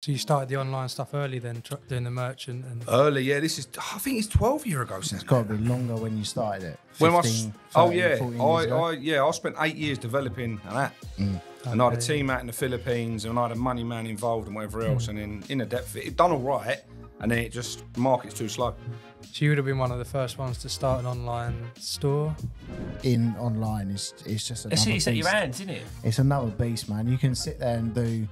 So you started the online stuff early then, doing the merchant? And early, yeah. This is, I think it's 12 years ago since. It's got to be longer when you started it. 15, when I, 13, oh yeah, I spent 8 years developing an app. Mm. And I had a team out in the Philippines, and I had a money man involved and whatever else. Mm. And then in the depth, it done all right, and then it just, market's too slow. So you would have been one of the first ones to start an online store? In online, it's just another beast. It's at your hands, isn't it? It's another beast, man. You can sit there and do.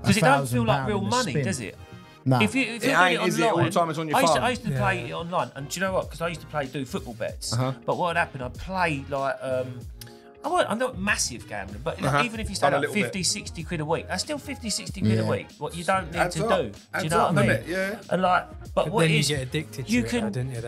Because it don't feel like real money, does it? No. If you're doing it online, all the time it's on your phone. I used to play it online, and do you know what? Because I used to do football bets. But what would happen, I'd play like, I'm not massive gambling, but like, even if you start like 50, 60 quid a week, that's still 50, 60 quid a week. What you don't need to do. Do you know what I mean? Yeah. And like, but what is, you get addicted to it, didn't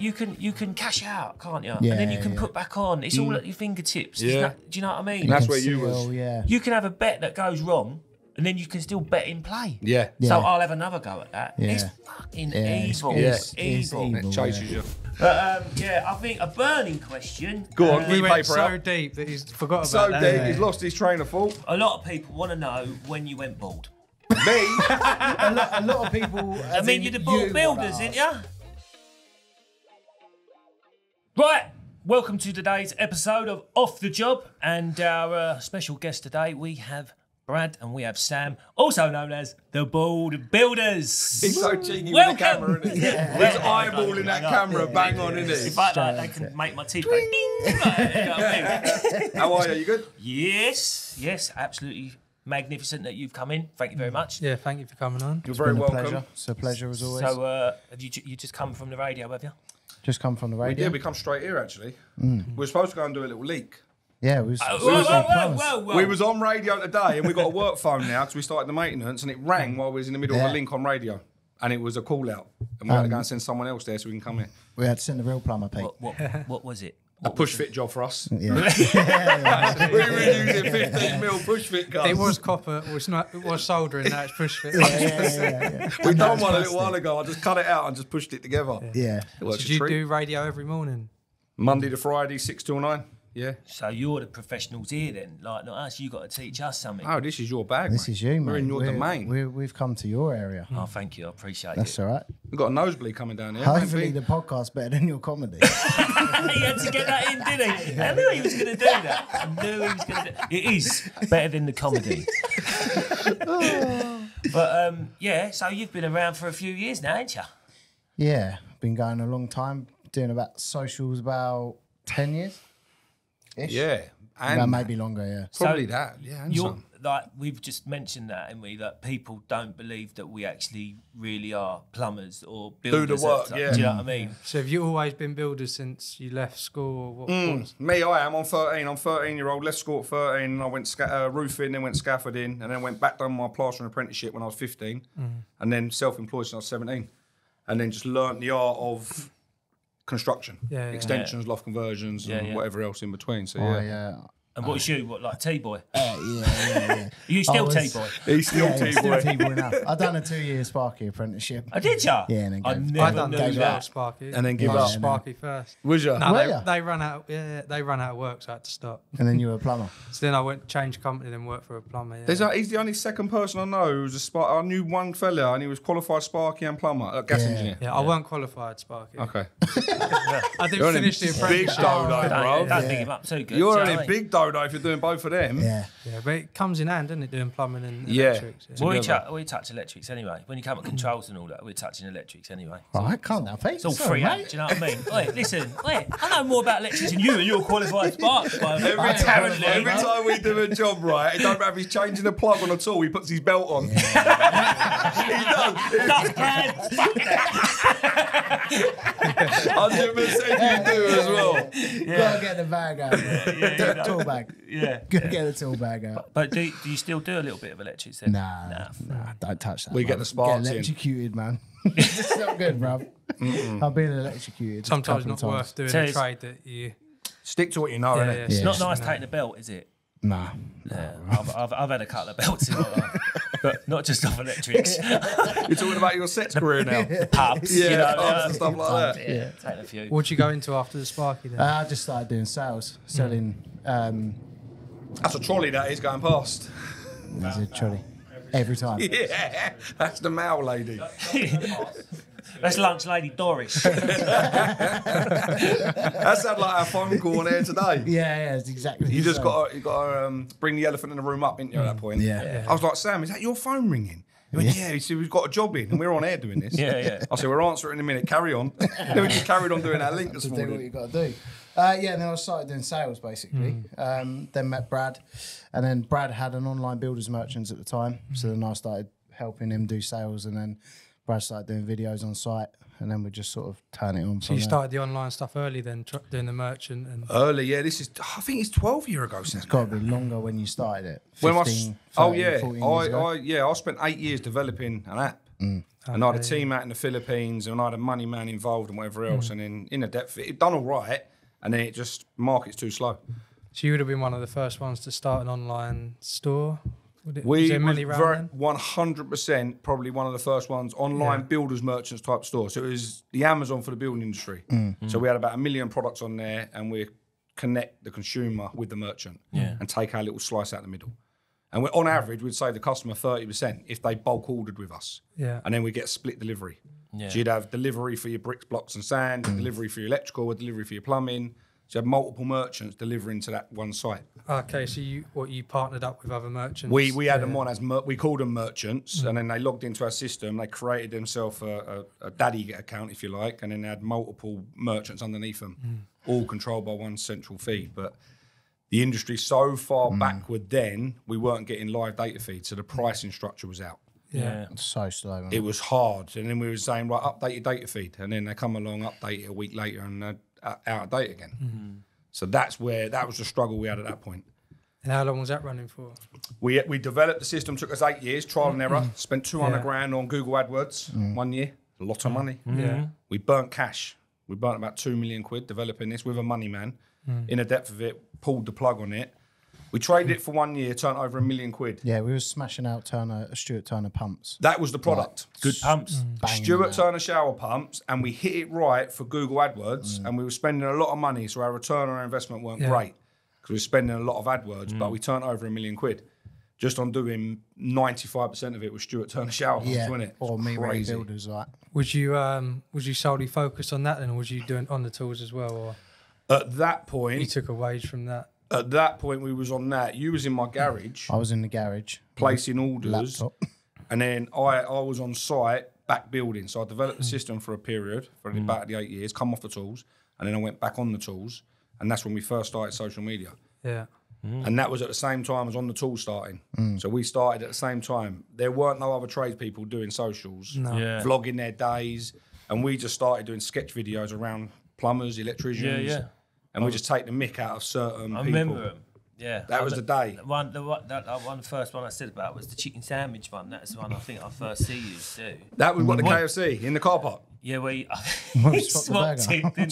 you? You can cash out, can't you? And then you can put back on. It's all at your fingertips. Yeah. Do you know what I mean? That's where you was. Yeah. You can have a bet that goes wrong, and then you can still bet in play. Yeah. So I'll have another go at that. Yeah. It's fucking evil. It's evil. It chases you. But yeah, I think a burning question. Go on, we went so deep that he's forgot about that. So deep, he's lost his train of thought. A lot of people want to know when you went bald. Me? a lot of people. I mean, you're the Bald Builders, aren't you? Right. Welcome to today's episode of Off the Job, and our special guest today we have Brad, and we have Sam, also known as The Bald Builders. He's so cheeky with the camera, isn't he? He's eyeballing that camera, bang on, isn't he? If I can make my teeth like, ding, how are you? You good? Yes, yes, absolutely magnificent that you've come in. Thank you very much. Yeah, thank you for coming on. You're very welcome. Pleasure. It's a pleasure as always. So, have you just come from the radio, have you? Just come from the radio? Yeah, we come straight here, actually. Mm. We're supposed to go and do a little leak. Yeah, we was on radio today, and we got a work phone now because we started the maintenance, and it rang while we was in the middle of a link on radio, and it was a call out, and we had to go and send someone else there so we can come in. We had to send the real plumber, Pete. What was it? A push fit job for us. Yeah. We were using 15 mil push fit guns. It was copper. It was not. It was soldering. Now it's push fit. We done one a little while ago. I just cut it out and just pushed it together. Yeah. Did you do radio every morning? Monday to Friday, 6 till 9. Yeah. So you're the professionals here then, like not us. You got to teach us something. Oh, this is your bag. This is you, mate. We're in your domain. We've come to your area. Oh, thank you. I appreciate it. That's all right. We've got a nosebleed coming down here. Hopefully the podcast's better than your comedy. He had to get that in, didn't he? I knew he was going to do that. I knew he was going to do that. It is better than the comedy. But yeah, so you've been around for a few years now, haven't you? Yeah, been going a long time. Doing about socials about 10 years. Ish. Yeah, and that may be longer. Yeah, probably so that. Yeah, and some. Like we've just mentioned that, and that people don't believe that we actually really are plumbers or builders. Do the work. Yeah. Do you know what I mean? So have you always been builders since you left school? Or what, me, I am. I'm 13. I'm 13-year-old. Left school at 13. And I went roofing, then went scaffolding, and then went back down my plastering apprenticeship when I was 15, and then self-employed since I was 17, and then just learnt the art of construction, extensions, loft conversions, and whatever else in between. So And what's you? What, like T-boy? Are you still T-boy? He's still T-boy now. I done a 2-year Sparky apprenticeship. I did ya? Yeah, and then I never done Sparky, and then give up. Sparky first. Was ya? No, they run out. Yeah, they run out of work, so I had to stop. And then you were a plumber. So then I went change company, then worked for a plumber. Yeah. There's he's the only second person I know who was a Sparky. I knew one fella, and he was qualified Sparky and plumber, gas engineer. Yeah, I weren't qualified Sparky. Okay. I didn't finish the apprenticeship. Big dodo, bro. Don't dig him up too good. You're only big dodo. If you're doing both of them, but it comes in hand, doesn't it? Doing plumbing and electrics. Yeah. We touch electrics anyway. When you come at controls and all that, we're touching electrics anyway. So I can't now, Pete. It's all free, mate. Do you know what I mean? Wait, listen, I know more about electrics than you, and you're qualified sparks. Every time we do a job, right? It don't matter if he's changing the plug on a tool, he puts his belt on. He does. 100% you do as well. Yeah. Gotta get the bag out. Yeah, tool bag. Yeah. Get the tool bag out. But do you still do a little bit of electrics then? Nah, don't touch that. We get the sparks. Get electrocuted, man. It's not good, bruv. I'm being electrocuted. Sometimes not worth doing a trade that you stick to what you know, innit? Yeah. It's not nice taking a belt, is it? Nah. Yeah. I've had a couple of belts in my life. But not just off electrics. You're talking about your sex career now. Pubs, pubs and stuff like that. Yeah, taking a few. What'd you go into after the Sparky then? I just started doing sales, selling. That's a trolley that is going past. Is it trolley? Every time. Yeah, that's the mail lady. That's lunch lady Doris. That sounded like our phone call on air today. Yeah, it's exactly. You just got to bring the elephant in the room up, didn't you, at that point? Yeah. I was like, Sam, is that your phone ringing? He went, yeah, he said, we've got a job in and we're on air doing this. I said, we're answering in a minute, carry on. Then we just carried on doing our link this morning. Do what you got to do. Yeah, and then I started doing sales, basically. Then met Brad. And then Brad had an online builders merchants at the time. So then I started helping him do sales. And then Brad started doing videos on site. And then we just sort of turn it on. So you started the online stuff early then, doing the merchant? Early, yeah. This is, I think it's 12 years ago. It's got to be longer when you started it. 15, when I, 14 years ago. I spent 8 years developing an app. And I had a team out in the Philippines and I had a money man involved and whatever else. And then in the depth, it done all right. And then it just, market's too slow. So you would have been one of the first ones to start an online store? We were 100% probably one of the first ones, online builders, merchants type store. So it was the Amazon for the building industry. So we had about 1 million products on there and we connect the consumer with the merchant and take our little slice out the middle. And we're, on average, we'd save the customer 30% if they bulk ordered with us. And then we get split delivery. So you'd have delivery for your bricks, blocks and sand, delivery for your electrical, delivery for your plumbing. So you have multiple merchants delivering to that one site. Okay, so you you partnered up with other merchants? We had them on as, we called them merchants, and then they logged into our system, they created themselves a daddy account, if you like, and then they had multiple merchants underneath them, all controlled by one central feed. But the industry's so far backward then, we weren't getting live data feeds, so the pricing structure was out. It's so slow. It was hard. And then we were saying, right, update your data feed. And then they come along, update it a week later, and out of date again. So that's where, that was the struggle we had at that point. And how long was that running for? We developed the system, took us 8 years, trial and error, spent 200 grand on Google AdWords 1 year, a lot of money. We burnt cash. We burnt about 2 million quid developing this with a money man. In the depth of it, pulled the plug on it. We traded it for 1 year, turned over 1 million quid. Yeah, we were smashing out Stuart Turner pumps. That was the product. Like, good pumps. Stuart Turner shower pumps, and we hit it right for Google AdWords, and we were spending a lot of money, so our return on our investment weren't great, because we were spending a lot of AdWords, but we turned over 1 million quid just on doing 95% of it with Stuart Turner shower pumps, wasn't it? Or me running builders like. Would you solely focus on that then, or was you doing on the tools as well? Or at that point... You took a wage from that. At that point, we was on that. You was in my garage. I was in the garage. Placing orders. Laptop. And then I was on site, back building. So I developed the system for a period, for about the 8 years, come off the tools, and then I went back on the tools. And that's when we first started social media. And that was at the same time as on the tools starting. So we started at the same time. There weren't no other tradespeople doing socials, vlogging their days. And we just started doing sketch videos around plumbers, electricians. And we just take the mick out of certain people. I remember them. That was the day. The first one I said about was the chicken sandwich one. That's the one I think I first see you do. That was the KFC in the car park. Yeah, we swapped it. And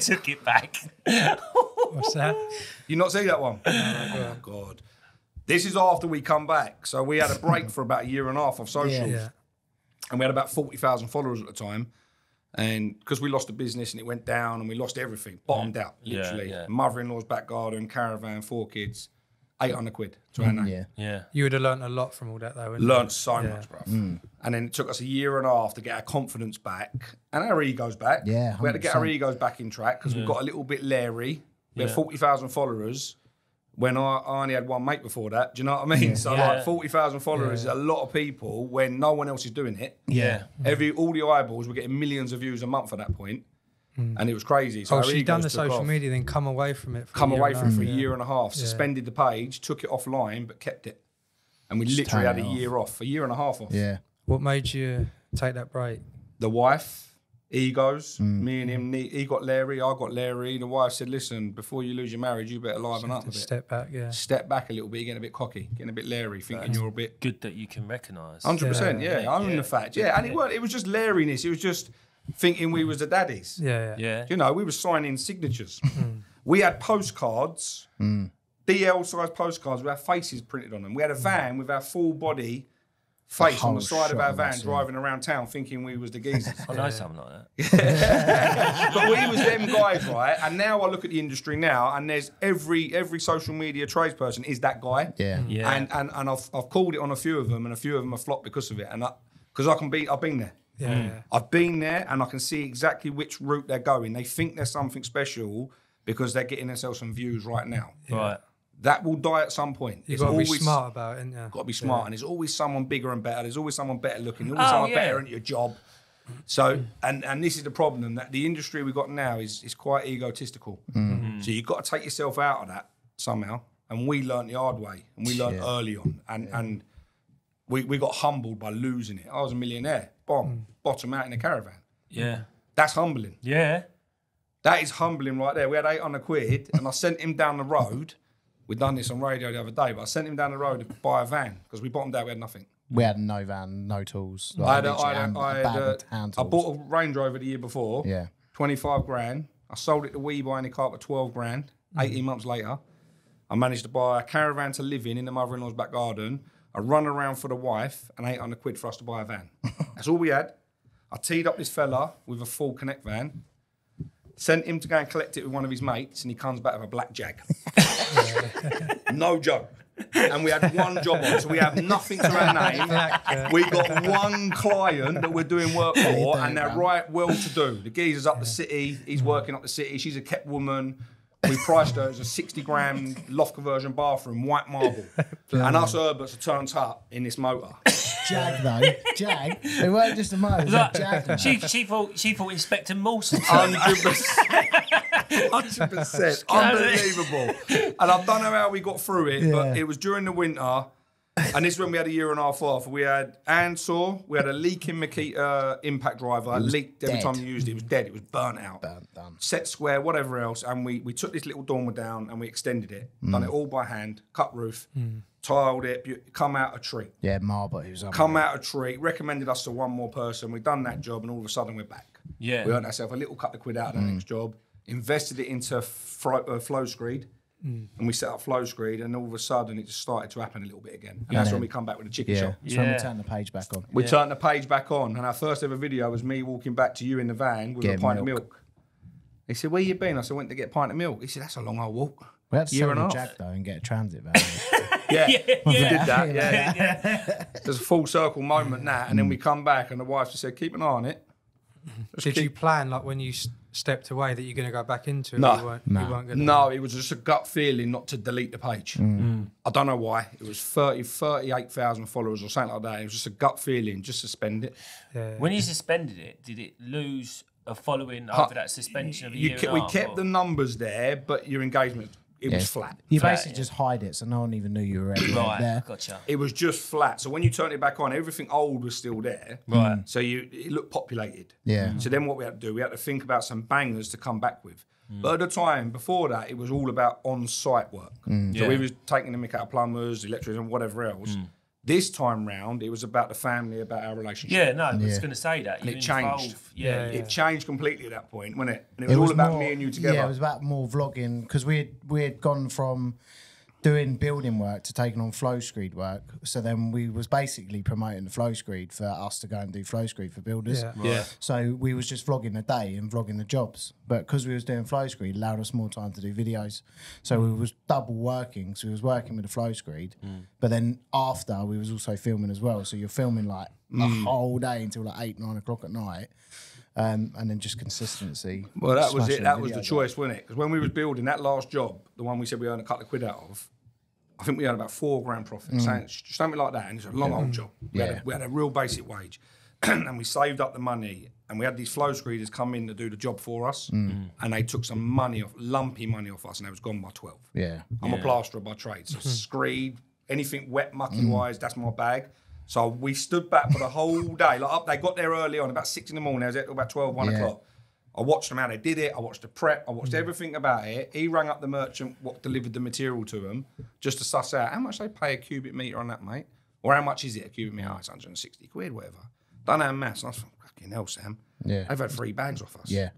took it back. What's that? You not see that one? Oh, God. This is after we come back. So we had a break for about 1.5 years of socials. And we had about 40,000 followers at the time. And because we lost the business and it went down and we lost everything, bottomed out, literally. Mother-in-law's back garden, caravan, 4 kids, 800 quid to our name. You would have learnt a lot from all that though, wouldn't you? Learnt so much, bruv. And then it took us 1.5 years to get our confidence back and our egos back. We had to get our egos back in track because we got a little bit leery. We had 40,000 followers when I only had one mate before that. Do you know what I mean? So like 40,000 followers is a lot of people when no one else is doing it. All the eyeballs were getting millions of views a month at that point. And it was crazy. So she done the social media, then come away from it. Come away from it for 1.5 years, suspended the page, took it offline, but kept it. And we literally had a year and a half off. What made you take that break? The wife, egos, me and him, he got leery, I got leery. The wife said, listen, before you lose your marriage, you better liven up a bit. Step back, Step back a little bit, you're getting a bit cocky, getting a bit leery, thinking you're a bit... Good that you can recognise. 100%, own the fact, And it was just leeriness, it was just thinking we was the daddies. You know, we were signing signatures. We had postcards, DL-sized postcards with our faces printed on them. We had a van with our full body face on the side of our van driving around town thinking we was the geezers. I know something like that. But we was them guys, right? And now I look at the industry now, and there's every social media tradesperson is that guy. Yeah. Yeah. And I've called it on a few of them, and a few of them have flopped because of it. And because I've been there. Yeah. Mm. I've been there, and I can see exactly which route they're going. They think they're something special because they're getting themselves some views right now. Yeah. Right. That will die at some point. You've got to be smart about it, ain't you? Got to be smart. Yeah. And there's always someone bigger and better. There's always someone better looking. There's always someone better at your job. So, and this is the problem, that the industry we've got now is quite egotistical. Mm. So you've got to take yourself out of that somehow. And we learned the hard way. And we learned early on. And we got humbled by losing it. I was a millionaire. Bomb. Bottom out in a caravan. Yeah. That's humbling. Yeah. That is humbling right there. We had £800 and I sent him down the road. We'd done this on radio the other day, but I sent him down the road to buy a van because we bottomed out, we had nothing. We had no van, no tools. Like I bought a Range Rover the year before, 25 grand. I sold it to We Buy Any Car for 12 grand. 18 months later, I managed to buy a caravan to live in the mother-in-law's back garden, a run around for the wife, and £800 for us to buy a van. That's all we had. I teed up this fella with a full Connect van, sent him to go and collect it with one of his mates, and he comes back with a black Jag. No joke. And we had one job on, so we have nothing to our name. We got one client that we're doing work for, and they're right well to do. The geezer's up the city, he's working up the city, she's a kept woman. We priced her as a 60-gram loft conversion bathroom, white marble. And us Herberts are turned up in this motor. Jag though, Jag. It wasn't just a motor, it was like, a Jag. She thought Inspector Mawson. 100%. Unbelievable. And I don't know how we got through it, but it was during the winter, and this is when we had a year and a half off. We had handsaw, we had a leaking Makita impact driver, leaked every time you used it. It was dead, it was burnt out. Burnt down. Set square, whatever else, and we took this little dormer down and we extended it. Done it all by hand, cut roof. Tiled it, come out a treat. Yeah, marble. It was come out a treat. Recommended us to one more person. We've done that job, and all of a sudden we're back. Yeah, we earned ourselves a little couple of quid out of the next job. Invested it into Flow Screed, and we set up Flow Screed, and all of a sudden it just started to happen a little bit again. And that's when we come back with a chicken shop. That's when we turn the page back on. We turned the page back on, and our first ever video was me walking back to you in the van with a pint of milk. He said, "Where you been?" I said, "Went to get a pint of milk." He said, "That's a long old walk." We had to sell the Jag though and get a transit van. Yeah, we did that. There's a full circle moment now, and then we come back, and the wife just said, "Keep an eye on it." Did you plan like when you stepped away that you're going to go back into it? No, you weren't. It was just a gut feeling not to delete the page. I don't know why. It was 38,000 followers or something like that. It was just a gut feeling, just suspend it. Yeah. When you suspended it, did it lose a following after that suspension of a year? We kept the numbers there, but your engagement. It was flat. You basically just hide it, so no one even knew you were there. Gotcha. It was just flat. So when you turned it back on, everything old was still there. Right. So it looked populated. Yeah. So then what we had to do, we had to think about some bangers to come back with. But at the time, before that, it was all about on-site work. So we was taking the mick out of plumbers, electricians, and whatever else. This time round, it was about the family, about our relationship. Yeah, no, I was going to say that. And it changed. Yeah, it changed completely at that point, wasn't it? And it was all about me and you together. Yeah, it was about more vlogging, because we had gone from doing building work to taking on Flow Screed work. So then we was basically promoting the Flow Screed for us to go and do Flow Screed for builders. Yeah. Right. Yeah. So we was just vlogging the day and vlogging the jobs. But because we was doing Flow Screed, it allowed us more time to do videos. So we was double working. So we was working with the Flow Screed. But then after, we was also filming as well. So you're filming like a whole day until like 8, 9 o'clock at night. And then just consistency. Well, that was it. That was the choice, wasn't it? Because when we was building that last job, the one we said we earned a couple of quid out of, I think we had about 4 grand profit, something like that, and it's a long old job. We had a real basic wage, and we saved up the money, and we had these Flow Screeders come in to do the job for us, and they took some money off, lumpy money off us, and they was gone by 12. Yeah, I'm a plasterer by trade, so screed, anything wet, mucky wise, that's my bag. So we stood back for the whole day. They got there early on, about 6 in the morning. I was there till about 12, 1 o'clock. I watched them how they did it. I watched the prep. I watched everything about it. He rang up the merchant, what delivered the material to him, just to suss out how much they pay a cubic metre on that, mate. Or how much is it a cubic metre? Oh, it's 160 quid, whatever. Done our maths. And I was like, fucking hell, Sam. Yeah. They've had 3 bags off us. Yeah.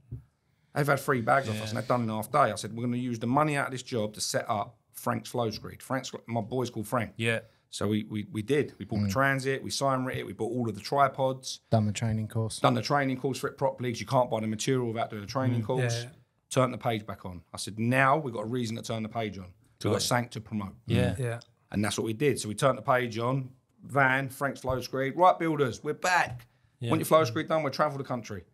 They've had 3 bags off us, and they've done it in half day. I said, we're going to use the money out of this job to set up Frank's Flow Screed. My boy's called Frank. Yeah. So we bought the Transit, we signed writ it, we bought all of the tripods. Done the training course. Done the training course for it properly, because you can't buy the material without doing the training course. Yeah. Turned the page back on. I said, now we've got a reason to turn the page on. We've got something to promote. Yeah. Yeah. And that's what we did. So we turned the page on, van, Frank's Flow Screed, right builders, we're back. Yeah. Want your Flow Screed done? We'll travel the country.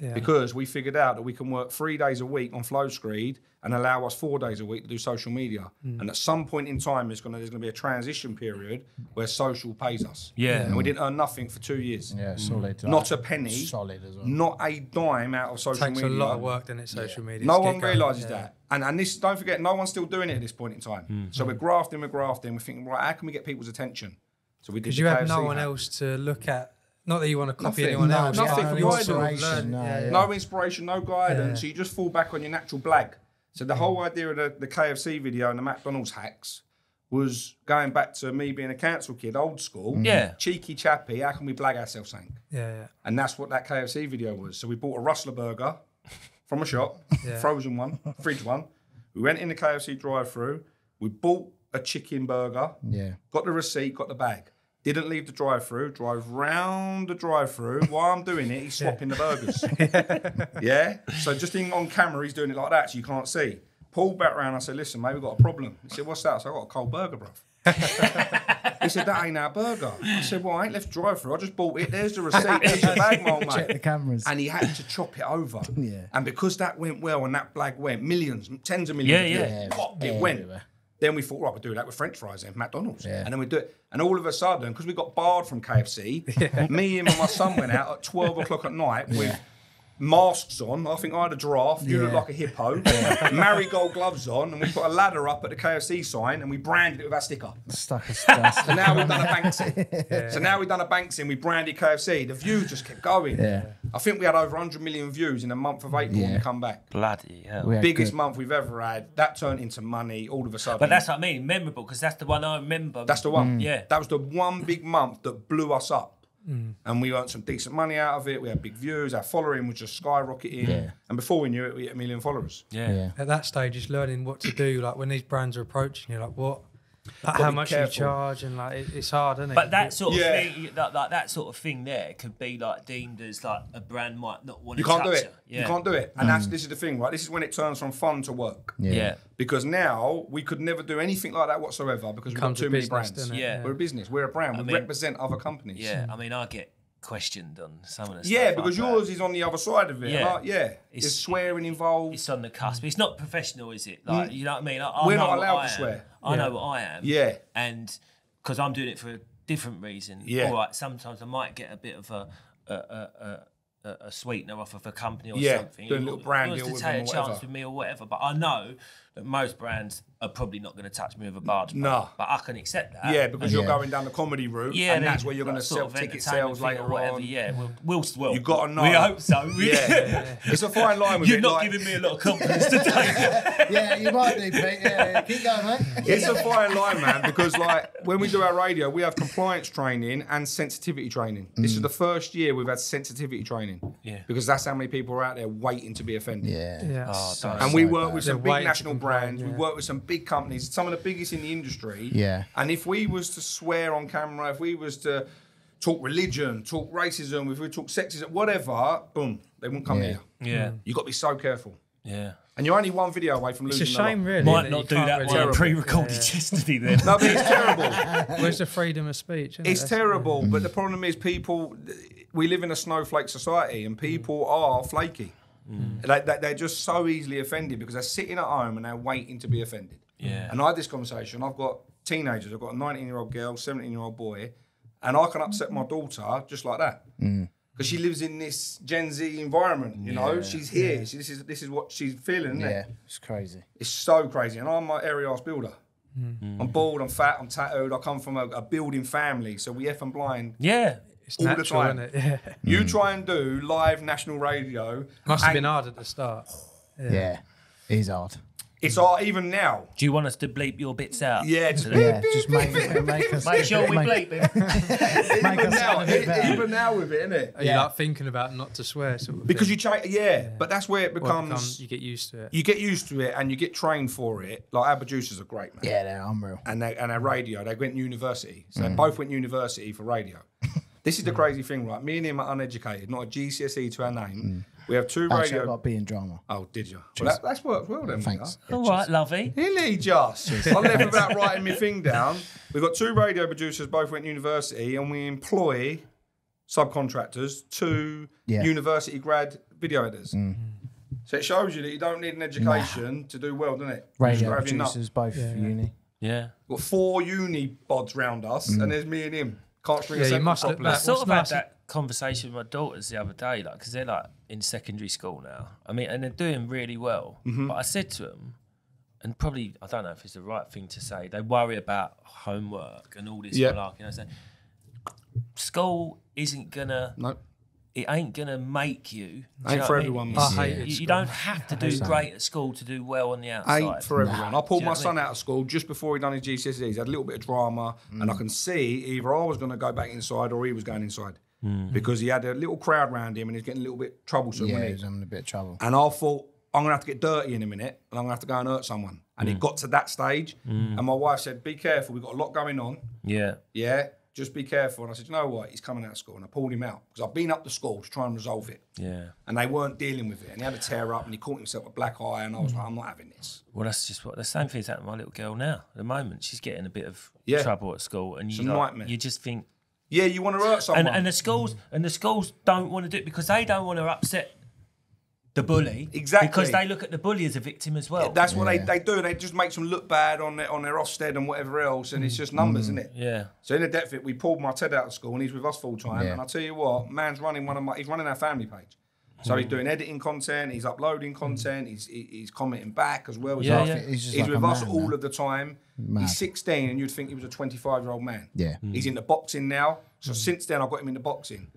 Yeah. Because we figured out that we can work 3 days a week on Flow Screed and allow us 4 days a week to do social media. Mm. And at some point in time, there's going to be a transition period where social pays us. Yeah. And we didn't earn nothing for 2 years. Yeah, solid. Not a penny. Solid as well. Not a dime out of social media. It takes a lot of work, doesn't it, social media. No one realises that. And this, don't forget, no one's still doing it at this point in time. Mm. So we're grafting. We're thinking, right, how can we get people's attention? So we did. Because you have no one else to look at. Not that you want to copy anyone else. Nothing. No inspiration, no guidance. So you just fall back on your natural blag. So the whole idea of the KFC video and the McDonald's hacks was going back to me being a council kid, old school. Yeah. Cheeky chappy, how can we blag ourselves something? Yeah, yeah. And that's what that KFC video was. So we bought a Rustler burger from a shop, frozen one, fridge one. We went in the KFC drive-thru. We bought a chicken burger. Yeah. Got the receipt, got the bag. Didn't leave the drive-thru. Drive round the drive-thru. While I'm doing it, he's swapping the burgers. So just on camera, he's doing it like that, so you can't see. Pulled back round. I said, "Listen, mate, we've got a problem." He said, "What's that?" I said, "I got a cold burger, bro." He said, "That ain't our burger." I said, "Well, I ain't left drive-thru. I just bought it. There's the receipt. There's your bag, mate." Check the cameras. And he had to chop it over. Yeah. And because that went well, and that blag went millions, tens of millions. Yeah, yeah. It went. Everywhere. Then we thought, right, we'll do that with French fries and McDonald's. Yeah. And then we do it. And all of a sudden, because we got barred from KFC, me, him, and my son went out at 12 o'clock at night with masks on. I think I had a giraffe. You look like a hippo. Yeah. Marigold gloves on. And we put a ladder up at the KFC sign and we branded it with our sticker. So now we've done a Banksy. Yeah. So now we've done a Banksy and we branded KFC. The view just kept going. Yeah. I think we had over 100 million views in the month of April when we come back. Bloody hell. Biggest month we've ever had. That turned into money all of a sudden. But that's what I mean, memorable, because that's the one I remember. That's the one. Mm. Yeah. That was the one big month that blew us up. Mm. And we earned some decent money out of it. We had big views. Our following was just skyrocketing. Yeah. And before we knew it, we hit 1 million followers. Yeah. At that stage, it's learning what to do. Like when these brands are approaching, you're like, what? Like how much you charge, and like it's hard, isn't it? But that sort of thing, like that sort of thing, there could be like deemed as like a brand might not want to. You can't do it. Yeah. You can't do it, and that's this is the thing, right? This is when it turns from fun to work. Yeah. Because now we could never do anything like that whatsoever because we've got too many brands. Yeah. We're a business. We're a brand. We represent other companies. Yeah. I mean, I get questioned on some of the stuff. Yeah, because yours is on the other side of it. Yeah, like, it's swearing involved. It's on the cusp. It's not professional, is it? Like, you know what I mean? We're not allowed to swear. I know what I am. Yeah. And because I'm doing it for a different reason. Yeah. All right, sometimes I might get a bit of a sweetener off of a company or something. Doing a little brand deal with them or whatever. To take a chance with me or whatever. But I know that most brands are probably not going to touch me with a barge. No. But I can accept that. Yeah, because you're going down the comedy route and that's where you're going to sell ticket sales later or whatever. On. Yeah, we'll. You've got to know. We hope so. It's a fine line with it. You're not giving me a lot of confidence today. Yeah, you might do, Pete. Yeah, keep going, mate. It's a fine line, man, because like when we do our radio, we have compliance training and sensitivity training. Mm. This is the first year we've had sensitivity training. Yeah. Because that's how many people are out there waiting to be offended. Yeah. Oh, and we work with some big national brands. We work with some big companies, some of the biggest in the industry. Yeah. And if we was to swear on camera, if we was to talk religion, talk racism, if we talk sexism, whatever, boom, they wouldn't come here. Yeah. You've got to be so careful. Yeah. And you're only one video away from losing. It's a shame, really. Might not do that one. Pre-recorded yesterday, then. No, but it's terrible. Well, it's the freedom of speech. Isn't it? It's terrible, but the problem is people. We live in a snowflake society, and people are flaky. Mm. Like they're just so easily offended because they're sitting at home and they're waiting to be offended. Yeah. And I had this conversation. I've got teenagers. I've got a 19-year-old girl, 17-year-old boy, and I can upset my daughter just like that because she lives in this Gen Z environment. You know, she's here. Yeah. This is what she's feeling. Isn't it? It's crazy. It's so crazy. And I'm an airy-ass builder. I'm bald. I'm fat. I'm tattooed. I come from a building family, so we effing blind. Yeah. It's all natural, the time. Isn't it? Yeah. You try and do live national radio. Must have been hard at the start. Yeah, it is hard. It's all, even now. Do you want us to bleep your bits out? Yeah, just make sure we bleep it. Even now with it, innit? You're like thinking about not to swear. Sort of because thing. You change, but that's where it becomes. You get used to it. You get used to it, and you get trained for it. Like our producers are great, man. Yeah, they're unreal. And our radio, they went university. So they both went university for radio. This is the crazy thing, right? Me and him are uneducated, not a GCSE to our name. We have two radio... I about being drama. Oh, did you? Well, that's worked well then. Thanks. Yeah, all right, lovey. Really, just. I left without writing my thing down. We've got two radio producers, both went to university, and we employ subcontractors, two university grad video editors. So it shows you that you don't need an education to do well, doesn't it? Radio producers, both uni. Yeah. We've got four uni bods round us, and there's me and him. Can't really say much. I sort of had that conversation with my daughters the other day, like, because they're like in secondary school now. I mean, and they're doing really well. But I said to them, and probably I don't know if it's the right thing to say, they worry about homework and all this malarkey. And I said, school isn't gonna. Nope. It ain't gonna make you. Ain't for everyone. You don't have to do great at school to do well on the outside. Ain't for everyone. I pulled my son out of school just before he done his GCSEs. Had a little bit of drama, and I can see either I was gonna go back inside or he was going inside because he had a little crowd around him and he's getting a little bit troublesome. Yeah, he was having a bit of trouble. And I thought, I'm gonna have to get dirty in a minute and I'm gonna have to go and hurt someone. And he got to that stage, and my wife said, "Be careful. We've got a lot going on." Yeah. Yeah. Just be careful. And I said, you know what? He's coming out of school. And I pulled him out because I've been up to school to try and resolve it. Yeah. And they weren't dealing with it. And he had a tear up and he caught himself a black eye. And I was like, I'm not having this. Well, that's just what the same thing's happening to my little girl now. At the moment, she's getting a bit of trouble at school. And you, like, you just think, yeah, you want to hurt someone. And the schools don't want to do it because they don't want to upset the bully. Exactly. Because they look at the bully as a victim as well. Yeah, that's what they do. They just make them look bad on their Ofsted and whatever else, and it's just numbers, isn't it? Yeah. So in the depth of it, we pulled my Ted out of school, and he's with us full time, and I tell you what, man's running he's running our family page. So he's doing editing content, he's uploading content, he's commenting back as well. Yeah, he's like with us all of the time. Mad. He's 16, and you'd think he was a 25-year-old man. Yeah. He's in the boxing now, so since then I've got him in the boxing.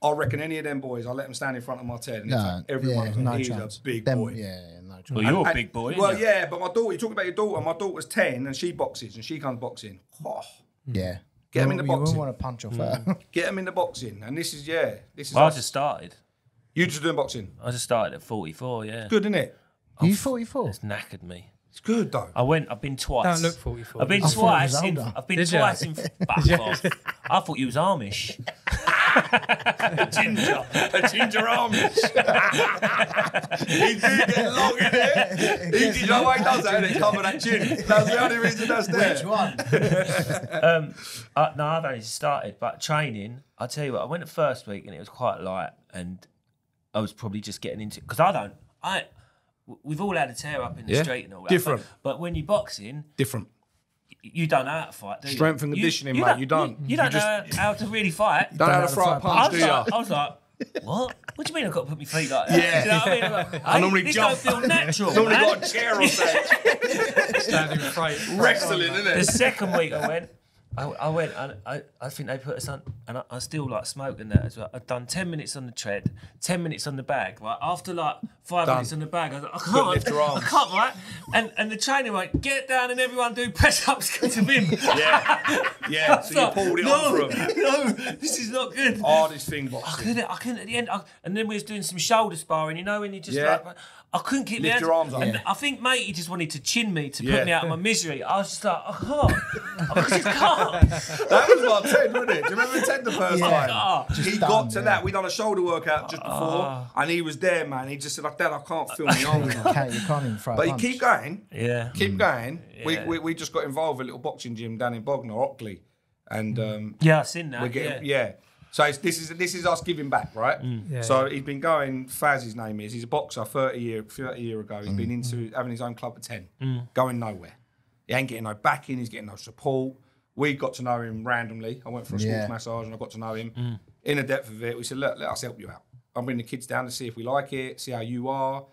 I reckon any of them boys, I let them stand in front of my Ted. And everyone's he's a big boy. Yeah, no chance. Well, you're a big boy. Well, yeah, but my daughter, you talk about your daughter. My daughter's 10 and she boxes and she comes boxing. Oh. Yeah. Get them in the boxing. You wouldn't want to punch off her. Get them in the boxing. And this is, this is. Well, I just started. You just doing boxing? I just started at 44, yeah. It's good, isn't it? You 44? It's knackered me. It's good though. I've been twice. Don't look 44. I've been twice. I've been twice. Back off. I thought you was Amish. a ginger Amish. He do get long in it. He does that, innit? Cover that chin. That's the only reason that's there. Which one? No, I've only started, but training. I tell you what, I went the first week and it was quite light, and I was probably just getting into it because we've all had a tear up in the street and all that. Different. But when you're boxing, different. You don't know how to fight, do you? Strength and conditioning, mate. You don't know how to really fight. Don't know how to throw a punch, do you? I was like, what? What do you mean I've got to put my feet like that? Yeah. Do you know what I mean? I'm like, I normally jump. Don't feel natural. Normally got a chair on stage. Standing straight. Wrestling, isn't it? The second week I went, I think they put us on, and I still like smoking that as well. I've done 10 minutes on the tread, 10 minutes on the bag, right? After like 5 minutes on the bag, I was like, I can't, right? And the trainer went, get it down and everyone do press-ups to him. Yeah, yeah, so you pulled it on for him. No, this is not good. Hardest thing boxing. I couldn't at the end, and then we was doing some shoulder sparring, you know, and you just like, I couldn't keep my hands. Your arms up. And I think, mate, he just wanted to chin me to put me out of my misery. I was just like, I just can't. That was like Ted, wasn't it? Do you remember Ted the first time? He got to that. We done a shoulder workout just before, and he was there, man. He just said, like, Dad, I can't feel my arms. You can't even throw a punch. But he keep going. Yeah. Keep going. Yeah. We just got involved with a little boxing gym down in Bognor, Ockley. And, yeah, I've seen that. Yeah. So this is us giving back, right? So he's been going, Faz his name is, he's a boxer 30 years ago. He's been into having his own club at 10, going nowhere. He ain't getting no backing, he's getting no support. We got to know him randomly. I went for a sports massage and I got to know him. In the depth of it, we said, look, let us help you out. I'll bring the kids down to see if we like it, see how you are.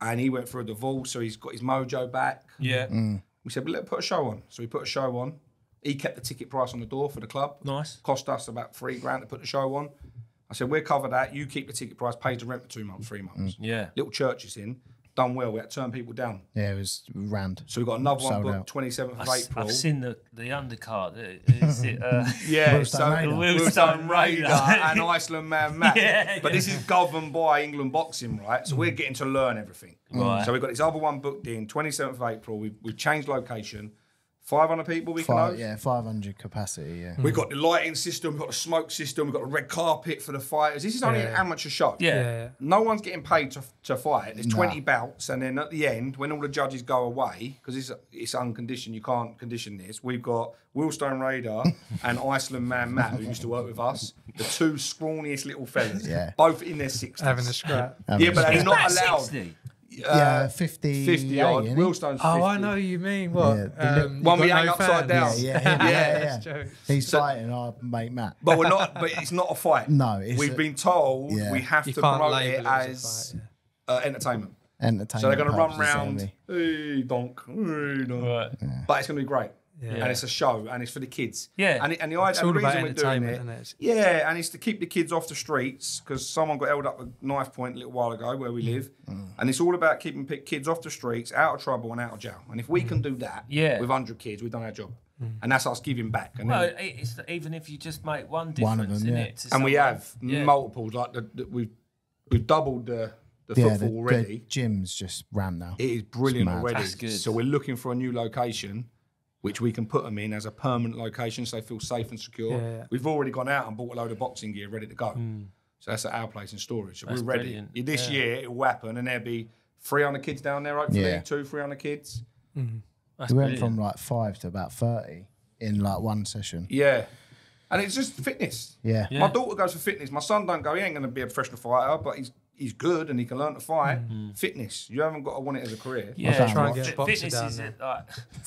And he went for a divorce, so he's got his mojo back. Yeah. We said, well, let's put a show on. So we put a show on. He kept the ticket price on the door for the club. Nice. Cost us about £3 grand to put the show on. I said, we'll cover that. You keep the ticket price, pays the rent for 2 months, 3 months. Yeah. Little churches in. done well. We had to turn people down. Yeah, it was rammed. So we've got another one booked 27th of April. I've seen the undercard. Is it, yeah, Willstone Raider and Iceland Man Matt. Yeah, but this is governed by England boxing, right? So we're getting to learn everything. Right. So we've got this other one booked in, 27th of April. We've changed location. 500 people we can host? Yeah, 500 capacity, yeah. We've got the lighting system, we've got the smoke system, we've got the red carpet for the fighters. This is only an amateur show. Yeah. No one's getting paid to fight. There's 20 bouts, and then at the end, when all the judges go away, because it's unconditioned, you can't condition this, we've got Willstone Raider and Iceland Man Matt, who used to work with us, the two scrawniest little fellas, both in their 60s. Having a scrap. Yeah, but they're not allowed. 60? Yeah, 50 odd. Willstone's 50. Oh, I know you mean. What? Yeah, one we hang upside down. Yeah. He's fighting our mate Matt. But we're not. But it's not a fight. No, it's we've been told we have to promote it as entertainment. So they're going to run round, donk. Right. Yeah. But it's going to be great. Yeah. And it's a show, and it's for the kids. Yeah, and the reason we're doing it, and it's to keep the kids off the streets, because someone got held up a knife point a little while ago where we live, and it's all about keeping kids off the streets, out of trouble and out of jail. And if we can do that with 100 kids, we've done our job, and that's us giving back. And well, it's even if you just make one difference in it, to and we have multiples. Like we've doubled the football already. The gym's just rammed now. It is brilliant already. That's good. So we're looking for a new location, which we can put them in as a permanent location so they feel safe and secure. Yeah. We've already gone out and bought a load of boxing gear ready to go. So that's at our place in storage. So we're ready. Brilliant. This year it'll happen, and there'll be 300 kids down there, hopefully, 200-300 kids. We went from like 5 to about 30 in like one session. Yeah. And it's just fitness. Yeah. My daughter goes for fitness. My son don't go. He ain't going to be a professional fighter, but he's good and he can learn to fight. Fitness, you haven't got to want it as a career. Yeah, try and get fitness down is it. Like,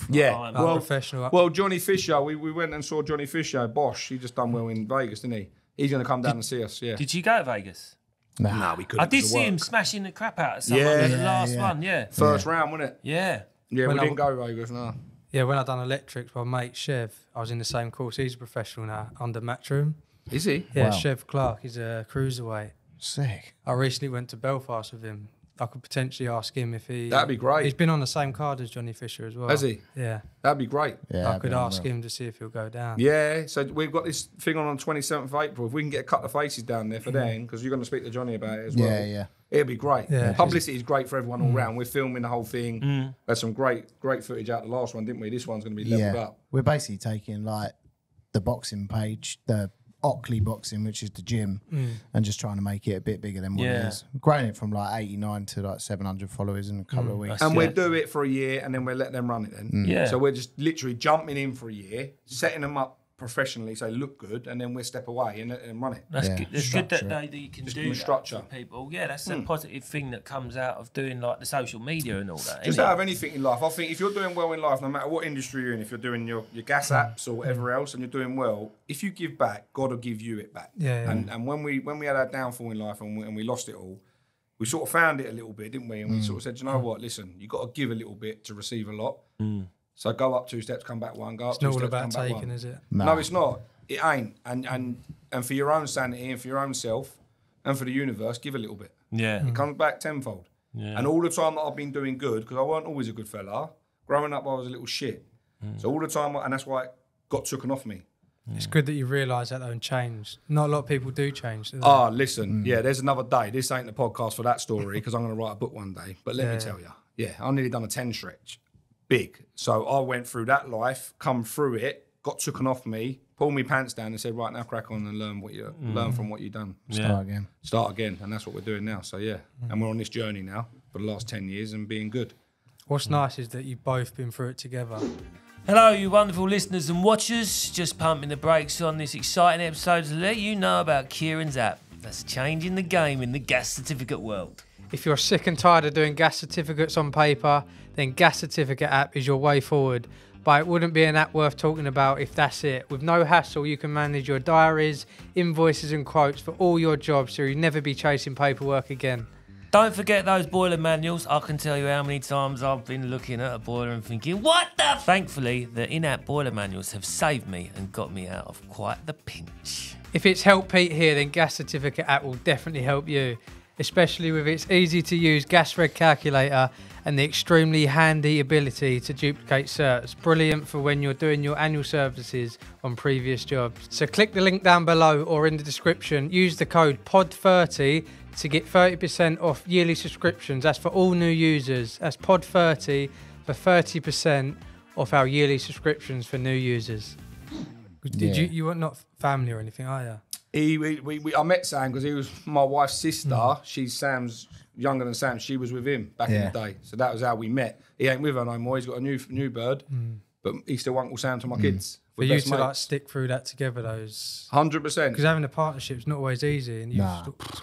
well, professional. Well, Johnny Fisher, we went and saw Johnny Fisher. Bosh, he just done well in Vegas, didn't he? He's going to come down and see us. Yeah. Did you go to Vegas? No, we couldn't. I did see him smashing the crap out of someone in the last one. Yeah, first round, wasn't it? Yeah. Yeah, we didn't go to Vegas. No. Yeah, when I done electrics, my mate Chev, I was in the same course. He's a professional now under Matchroom. Is he? Yeah, wow. Chev Clark. He's a cruiserweight. Sick. I recently went to Belfast with him. I could potentially ask him if he... That'd be great. He's been on the same card as Johnny Fisher as well. Has he? Yeah. That'd be great. Yeah, I could ask him to see if he'll go down. Yeah, so we've got this thing on 27th of April. If we can get a couple of faces down there for then, because you're going to speak to Johnny about it as well. Yeah, yeah. It'd be great. Yeah. Publicity is great for everyone all round. We're filming the whole thing. Had some great footage out the last one, didn't we? This one's going to be leveled up. We're basically taking, like, the boxing page, the... Ockley Boxing, which is the gym, and just trying to make it a bit bigger than what it is. We've grown it from like 89 to like 700 followers in a couple of weeks. And we'll do it for a year, and then we'll let them run it then. Yeah. So we're just literally jumping in for a year, setting them up professionally so they look good, and then we'll step away and let them run it. That's good. It's good that you can just do structure for people. Yeah, that's the positive thing that comes out of doing like the social media and all that. Just out of anything in life. I think if you're doing well in life, no matter what industry you're in, if you're doing your gas apps or whatever else and you're doing well, if you give back, God will give you it back. Yeah. And when we had our downfall in life and we lost it all, we sort of found it a little bit, didn't we? And we sort of said, you know what, listen, you've got to give a little bit to receive a lot. So go up 2 steps, come back 1. Go up 2 steps, come back 1. It's not all about taking, is it? No, it's not. It ain't. And for your own sanity and for your own self and for the universe, give a little bit. Yeah. It comes back tenfold. Yeah. And all the time that I've been doing good, because I weren't always a good fella. Growing up, I was a little shit. So all the time, and that's why it got taken off me. It's good that you realise that though and change. Not a lot of people do change. Do they? Oh, listen. Yeah, there's another day. This ain't the podcast for that story because I'm going to write a book one day. But let me tell you. Yeah, I nearly done a 10 stretch. Big. So I went through that life, come through it, got taken off me, pulled me pants down and said, right, now crack on and learn what you learn from what you've done. Start again. And that's what we're doing now. So yeah. And we're on this journey now for the last 10 years and being good. What's nice is that you've both been through it together. Hello, you wonderful listeners and watchers. Just pumping the brakes on this exciting episode to let you know about Kieran's app. That's changing the game in the gas certificate world. If you're sick and tired of doing gas certificates on paper, then Gas Certificate App is your way forward. But it wouldn't be an app worth talking about if that's it. With no hassle, you can manage your diaries, invoices and quotes for all your jobs, so you'll never be chasing paperwork again. Don't forget those boiler manuals. I can tell you how many times I've been looking at a boiler and thinking, what the? Thankfully, the in-app boiler manuals have saved me and got me out of quite the pinch. If it's helped Pete here, then Gas Certificate App will definitely help you. especially with its easy-to-use gas-reg calculator and the extremely handy ability to duplicate certs. Brilliant for when you're doing your annual services on previous jobs. So click the link down below or in the description. Use the code POD30 to get 30% off yearly subscriptions. That's for all new users. That's POD30 for 30% off our yearly subscriptions for new users. Did you were not family or anything, are you? I met Sam because he was my wife's sister. She's Sam's, younger than Sam. She was with him back in the day. So that was how we met. He ain't with her no more. He's got a new bird. But he's still Uncle Sam to my kids. For you to like stick through that together, those 100%. Because having a partnership is not always easy, and you've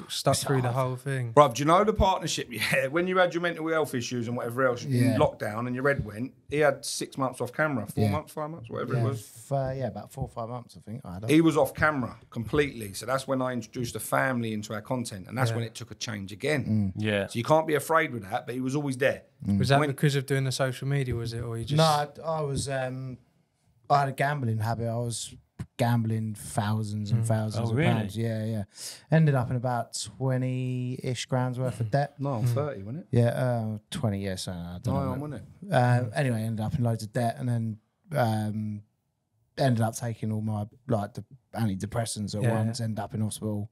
stuck through the whole thing. Bruv, do you know the partnership? Yeah, when you had your mental health issues and whatever else, in lockdown, and your head went. He had 6 months off camera, 4 months, 5 months, whatever it was. About 4 or 5 months, I think. He was off camera completely, so that's when I introduced the family into our content, and that's when it took a change again. So you can't be afraid with that, but he was always there. Was that because of doing the social media? Was it, or you just? No, I was. I had a gambling habit. I was gambling thousands and thousands of pounds. Yeah, yeah. Ended up in about 20-ish grand's worth of debt. No, 30, wasn't it? Yeah, 20, yeah, so I don't know. Wasn't it? Anyway, ended up in loads of debt, and then ended up taking all my, like, the antidepressants at once, ended up in hospital.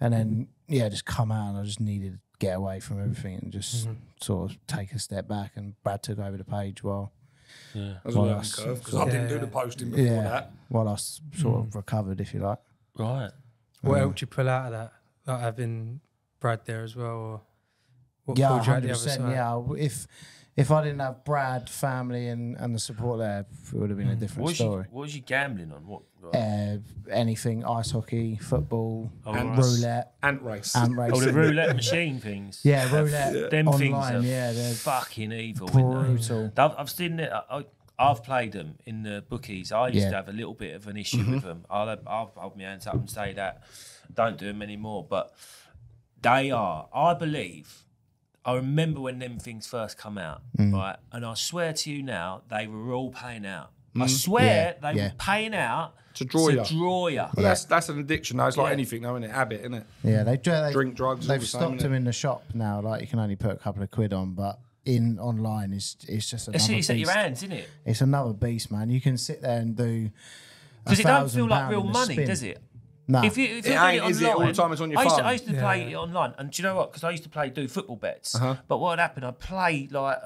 And then, yeah, just come out, and I just needed to get away from everything and just sort of take a step back, and Brad took over the page while... Yeah, because I didn't do the posting before that. Well, I sort of recovered, if you like. Right. What else you pull out of that? Like having Brad there as well, or what pulled you out the other side? Yeah, if I didn't have Brad, family, and the support there, it would have been a different story. What was you gambling on? What? Anything, ice hockey, football, roulette, ant race. Oh, the roulette machine things. Yeah, roulette. Them online things are they're fucking evil. Brutal. I've seen it. I've played them in the bookies. I used to have a little bit of an issue with them. I'll hold my hands up and say that don't do them anymore. But they are, I believe. I remember when them things first come out, right? And I swear to you now, they were all paying out. I swear they were paying out to draw you. Well, that's an addiction. Though. It's like anything, though, isn't it? Habit, isn't it? Yeah, they drink drugs. They've stopped them in the shop now. Like you can only put a couple of quid on, but in online, it's just another beast. It's at your hands, isn't it? It's another beast, man. You can sit there and do because it don't feel like real money, does it? No. If you're doing it online, all the time it's on your phone. I used to play it online, and do you know what? Because I used to do football bets. But what would happen? I'd play like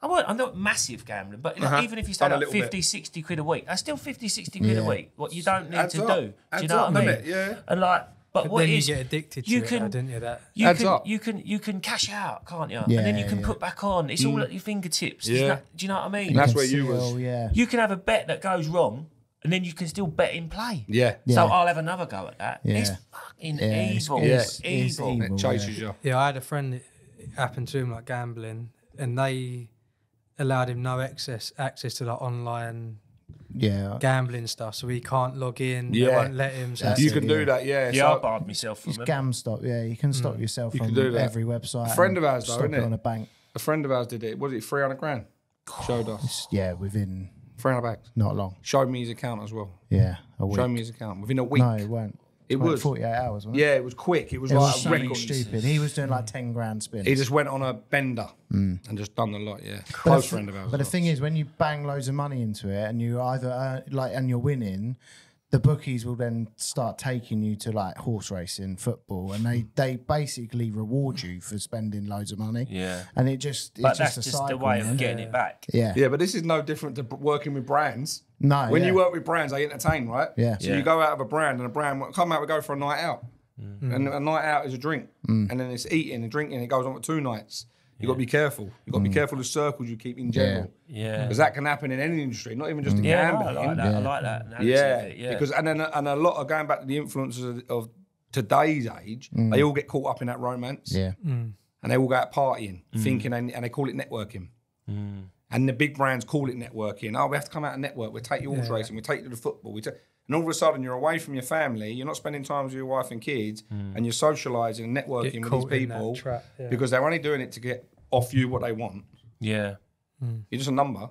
I'm not massive gambling, but like, even if you start like 50, 60 quid a week, that's still 50, 60 quid a week. What you don't need to do. Do you know what I mean? And like, but what then you get addicted to it, didn't you? You can cash out, can't you? And then you can put back on. It's all at your fingertips. Do you know what I mean? That's where you was. You can have a bet that goes wrong. And then you can still bet in play. Yeah. So I'll have another go at that. It's fucking evil. It's evil. It chases you. Yeah, I had a friend that happened to him like gambling, and they allowed him no access to like online gambling stuff. So he can't log in. They won't let him. So you can do that. Yeah, I barred myself from it. It's GamStop. Yeah, you can stop yourself from every website. A friend of ours though, isn't it? On a bank. A friend of ours did it. Was it 300 grand? Showed us. Yeah, within. £300. Not long. Showed me his account as well. Yeah, a week. Showed me his account within a week. No, it won't. It was 48 hours. Wasn't it? Yeah, it was quick. It was like a record. Stupid. He was doing like 10 grand spins. He just went on a bender and just done a lot. Yeah, close friend of ours. But the thing is, when you bang loads of money into it and you either and you're winning, the bookies will then start taking you to like horse racing, football, and they basically reward you for spending loads of money. Yeah, and that's just the way of getting it back. Yeah, yeah, but this is no different to working with brands. No, when you work with brands, they entertain, right? Yeah, so you go out of a brand, and a brand come out, we go for a night out, and a night out is a drink, and then it's eating and drinking. It goes on for 2 nights. You got to be careful. You got to be careful of circles you keep in general. Yeah, because that can happen in any industry, not even just in gambling. Yeah, I like that. I like that. Because and a lot of going back to the influencers of today's age, they all get caught up in that romance. Yeah, and they all go out partying, thinking, and they call it networking. And the big brands call it networking. Oh, we have to come out and network. We'll take you horse racing. We'll take you to the football. And all of a sudden, you're away from your family. You're not spending time with your wife and kids, and you're socialising and networking with these people because they're only doing it to get off you what they want. Yeah, you're just a number,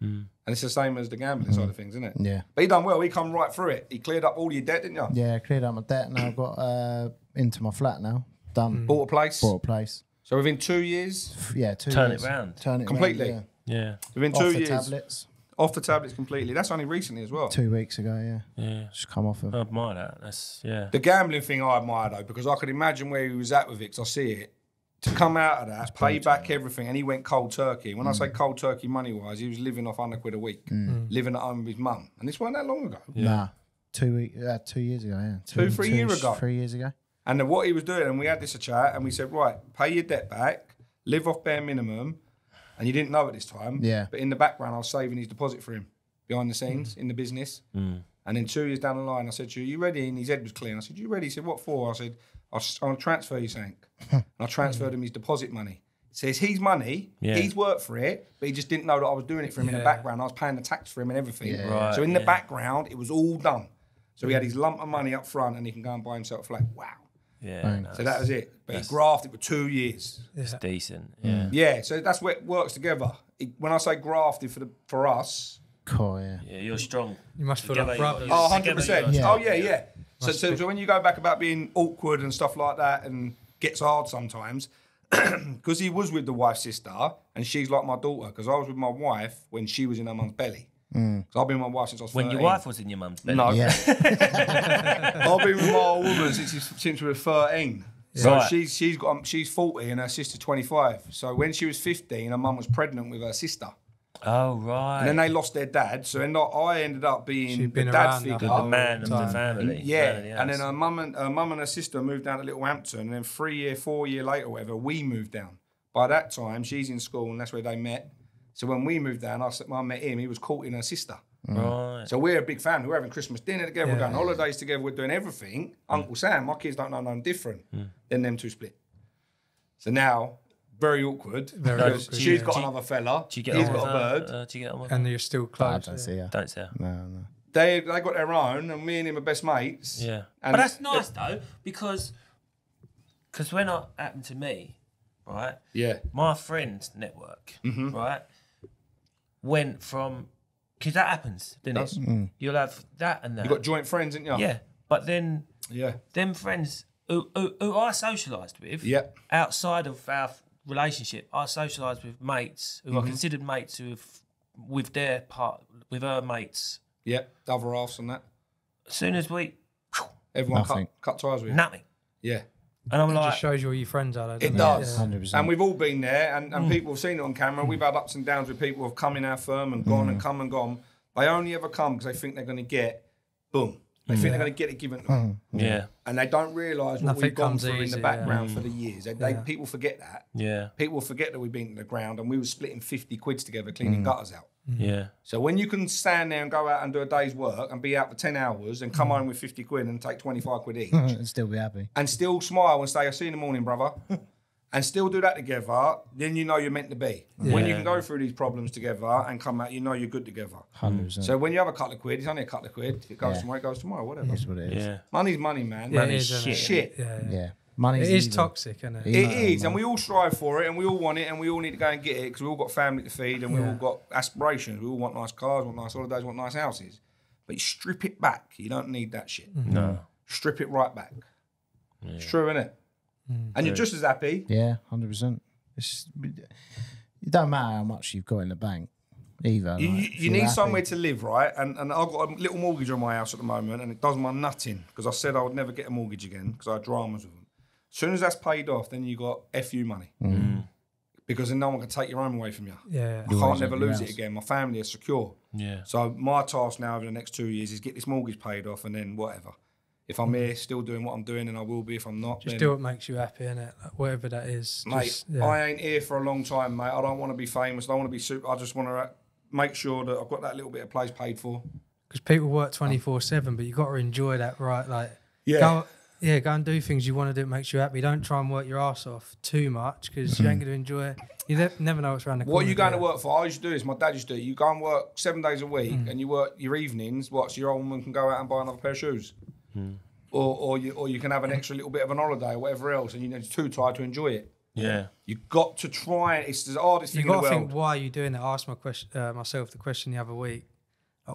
and it's the same as the gambling side of things, isn't it? Yeah. But he done well. He come right through it. He cleared up all your debt, didn't you? Yeah, I cleared up my debt, and I've got into my flat now. Done. Mm. Bought a place. Bought a place. So within 2 years? Yeah, 2 years. Turn it round. Turn it completely. Round, yeah. Within two off years. Off the tablets. Off the tablets completely. That's only recently as well. 2 weeks ago, yeah. Yeah. Just come off of. I admire that. That's, yeah. The gambling thing I admire though, because I could imagine where he was at with it, because I see it. To come out of that, pay back everything, and he went cold turkey. When I say cold turkey money-wise, he was living off £100 a week, living at home with his mum. And this wasn't that long ago. Yeah. Nah. 2 years ago, yeah. Three years ago. And then what he was doing, and we had this chat, and we said, right, pay your debt back, live off bare minimum, and you didn't know at this time, yeah. But in the background, I was saving his deposit for him, behind the scenes, in the business. Mm. And then 2 years down the line, I said to you, you ready? And his head was clear. And I said, you ready? He said, what for? I said, I'll transfer you something. And I transferred him his deposit money. So it's his money, he's worked for it, but he just didn't know that I was doing it for him in the background. I was paying the tax for him and everything. Yeah. Right, so in the background, it was all done. So he had his lump of money up front and he can go and buy himself a flat. Wow. Yeah. Nice. So that was it. But he grafted for 2 years. It's decent. Yeah. Yeah. So that's where it works together. When I say grafted for us. Cool, yeah. Yeah, you're strong. You must feel like brothers. Oh, 100%. Yeah. Oh, yeah, yeah. So when you go back about being awkward and stuff like that and gets hard sometimes, because he was with the wife's sister and she's like my daughter, because I was with my wife when she was in her mum's belly. Mm. I've been with my wife since I was 13. When your wife was in your mum's belly? No. Yeah. I've been with my woman since we were 13. Yeah. So right. she's 40 and her sister's 25. So when she was 15, her mum was pregnant with her sister. Oh, right. And then they lost their dad. So then I ended up being the dad figure. The man of the family. Yeah. And then her mum and her sister moved down to Littlehampton. And then 4 years later, whatever, we moved down. By that time, she's in school and that's where they met. So when we moved down, I met him. He was courting her sister. Right. So we're a big family. We're having Christmas dinner together. We're going holidays together. We're doing everything. Uncle Sam, my kids don't know no different. Then them two split. So now... Very awkward. Very awkward. She's got another fella. He's got a bird. Do you get on with her? And you're still close. I don't see her. Don't see her. No, no. They got their own, and me and him are best mates. Yeah. And but that's nice though, because when it happened to me, right? Yeah. My friend's network, right, went from because that happens, didn't it? Mm. You'll have that and that. You got joint friends, didn't you? Yeah. But then, them friends who I socialised with, outside of our relationship, I socialised with mates who I considered mates who have, with their part, with her mates. Yep, other halves and that. As soon as we... Everyone cut ties with you. Nothing. Yeah. And I'm like... It just shows you all your friends are. It does. Yeah. 100%. And we've all been there and people have seen it on camera. We've had ups and downs with people who have come in our firm and gone and come and gone. They only ever come because they think they're going to get, boom. They think they're going to get it given to them. Yeah. And they don't realise what we've gone through in the background for the years. People forget that. Yeah. People forget that we've been to the ground and we were splitting 50 quids together cleaning gutters out. Yeah. So when you can stand there and go out and do a day's work and be out for 10 hours and come home with 50 quid and take 25 quid each. And still be happy. And still smile and say, I'll see you in the morning, brother. And still do that together, then you know you're meant to be. Yeah. When you can go through these problems together and come out, you know you're good together. 100%. So when you have a couple of quid, it's only a couple of quid. If it goes tomorrow, it goes tomorrow, whatever. It is what it is. Yeah. Money's money, man. Yeah, money's shit. Yeah. Money's evil. It is toxic, isn't it? It is, and we all strive for it, and we all want it, and we all need to go and get it, because we all got family to feed, and we all got aspirations. We all want nice cars, want nice holidays, want nice houses. But you strip it back. You don't need that shit. No. Strip it right back. Yeah. It's true, isn't it? Mm, and you're just as happy. Yeah, 100%. It don't matter how much you've got in the bank either. You need somewhere to live, right? And I've got a little mortgage on my house at the moment and it does my nutting because I said I would never get a mortgage again because I had dramas with them. As soon as that's paid off, then you got FU money because then no one can take your own away from you. Yeah, I can't never lose it again. My family is secure. Yeah. So my task now over the next 2 years is get this mortgage paid off and then whatever. If I'm here still doing what I'm doing, and I will be if I'm not. Just do what makes you happy, innit? Like, whatever that is. Mate, I ain't here for a long time, mate. I don't want to be famous. I don't want to be super. I just want to make sure that I've got that little bit of place paid for. Because people work 24/7, but you've got to enjoy that, right? Like, go and do things you want to do. It makes you happy. Don't try and work your ass off too much because you ain't going to enjoy it. You never know what's around the corner. What are you going to work for? I used to do this. My dad used to do it. You go and work 7 days a week and you work your evenings. What? So your old woman can go out and buy another pair of shoes. Mm. Or you can have an extra little bit of an holiday or whatever else, and you're too tired to enjoy it. Yeah, you got to try. It's the hardest thing in the world. You got to think, why are you doing that? I asked myself the question the other week: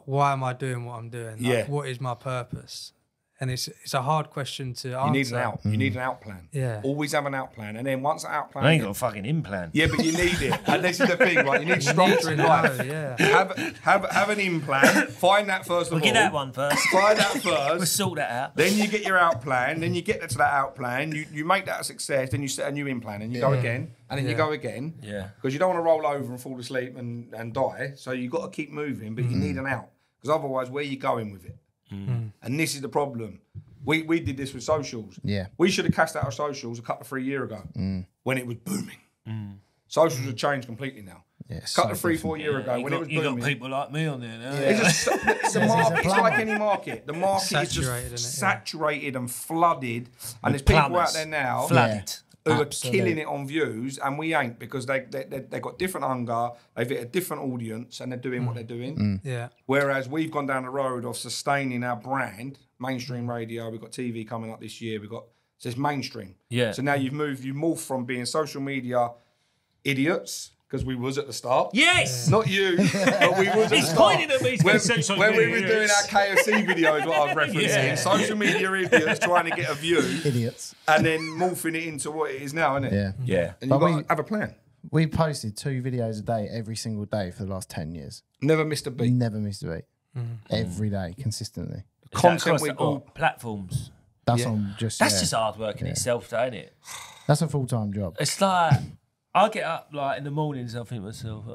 why am I doing what I'm doing? Like, what is my purpose? And it's a hard question to answer. You need an out. Mm. You need an out plan. Yeah. Always have an out plan. And then once that out plan... I ain't got a fucking in plan. Yeah, but you need it. And this is the thing, right? You need structure in life. Yeah. Have an in plan. Find that first of all. We'll get that one first. Find that first. We'll sort that out. Then you get your out plan. Then you get to that out plan. You make that a success. Then you set a new in plan. And you go again. And then you go again. Yeah. Because you don't want to roll over and fall asleep and die. So you've got to keep moving. But you need an out. Because otherwise, where are you going with it? Mm. And this is the problem. We did this with socials. Yeah, we should have cast out our socials a couple of 3 years ago when it was booming. Mm. Socials have changed completely now. Yes, yeah, couple of so 3-4 years ago when it was booming. You got people like me on there now. Yeah. It's like any market. The market is just saturated and flooded, and there's people out there now who are killing it on views, and we ain't, because they got different hunger, they've hit a different audience, and they're doing what they're doing. Mm. Yeah. Whereas we've gone down the road of sustaining our brand, mainstream radio. We've got TV coming up this year. We've got so it's mainstream. Yeah. So now you've moved, you morphed from being social media idiots. Because we was at the start. Yes! Not you, but we was at the start. He's pointing at me. When we were doing our KFC videos, what I was referencing, social media idiots trying to get a view. Idiots. And then morphing it into what it is now, isn't it? Yeah. Yeah. And you've got to have a plan. We posted 2 videos a day every single day for the last 10 years. Never missed a beat. Never missed a beat. Every day, consistently. The content we all platforms. That's on just... That's just hard work in itself, though, isn't it? That's a full-time job. It's like... I get up like in the mornings. I think myself.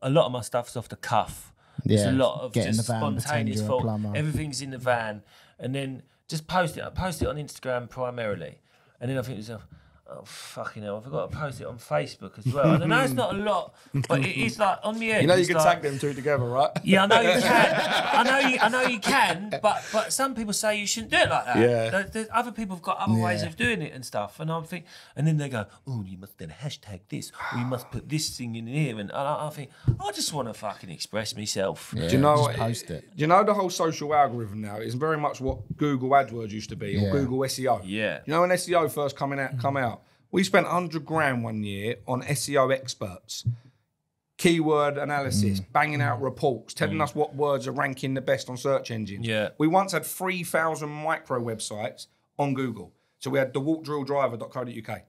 A lot of my stuff's off the cuff. Yeah, there's a lot of just spontaneous thought. Everything's in the van, and then just post it. I post it on Instagram primarily, and then I think to myself, "Oh fucking hell, I forgot to post it on Facebook as well." And I know it's not a lot, but it is like on the edge. You know, you can tag them two together, right? Yeah, I know you can. I know you can. But some people say you shouldn't do it like that. Yeah. There's other people have got other ways of doing it and stuff. And I'm thinking, and then they go, "Oh, you must then hashtag this. Or you must put this thing in here." And I think I just want to fucking express myself. Yeah. Do you know? Just post it. Do you know the whole social algorithm now is very much what Google AdWords used to be or Google SEO. Yeah. You know, when SEO first come out. We spent 100 grand one year on SEO experts, keyword analysis, banging out reports, telling us what words are ranking the best on search engines. Yeah. We once had 3,000 micro websites on Google. So we had DeWaltDrillDriver.co.uk.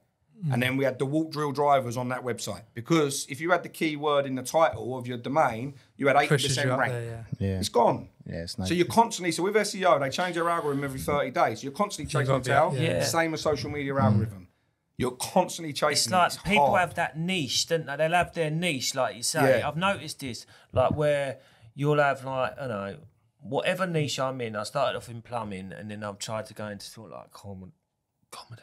And then we had DeWalt drill drivers on that website, because if you had the keyword in the title of your domain, you had 8% rank. There, it's gone. Yeah, it's nice. So you're constantly, so with SEO, they change their algorithm every 30 days. You're constantly chasing the tail, same as social media algorithm. You're constantly chasing. It's like it's people hard. Have that niche, don't they? They'll have their niche, like you say. Yeah. I've noticed this, like where you'll have like, I don't know, whatever niche I'm in. I started off in plumbing, and then I've tried to go into sort of like comedy.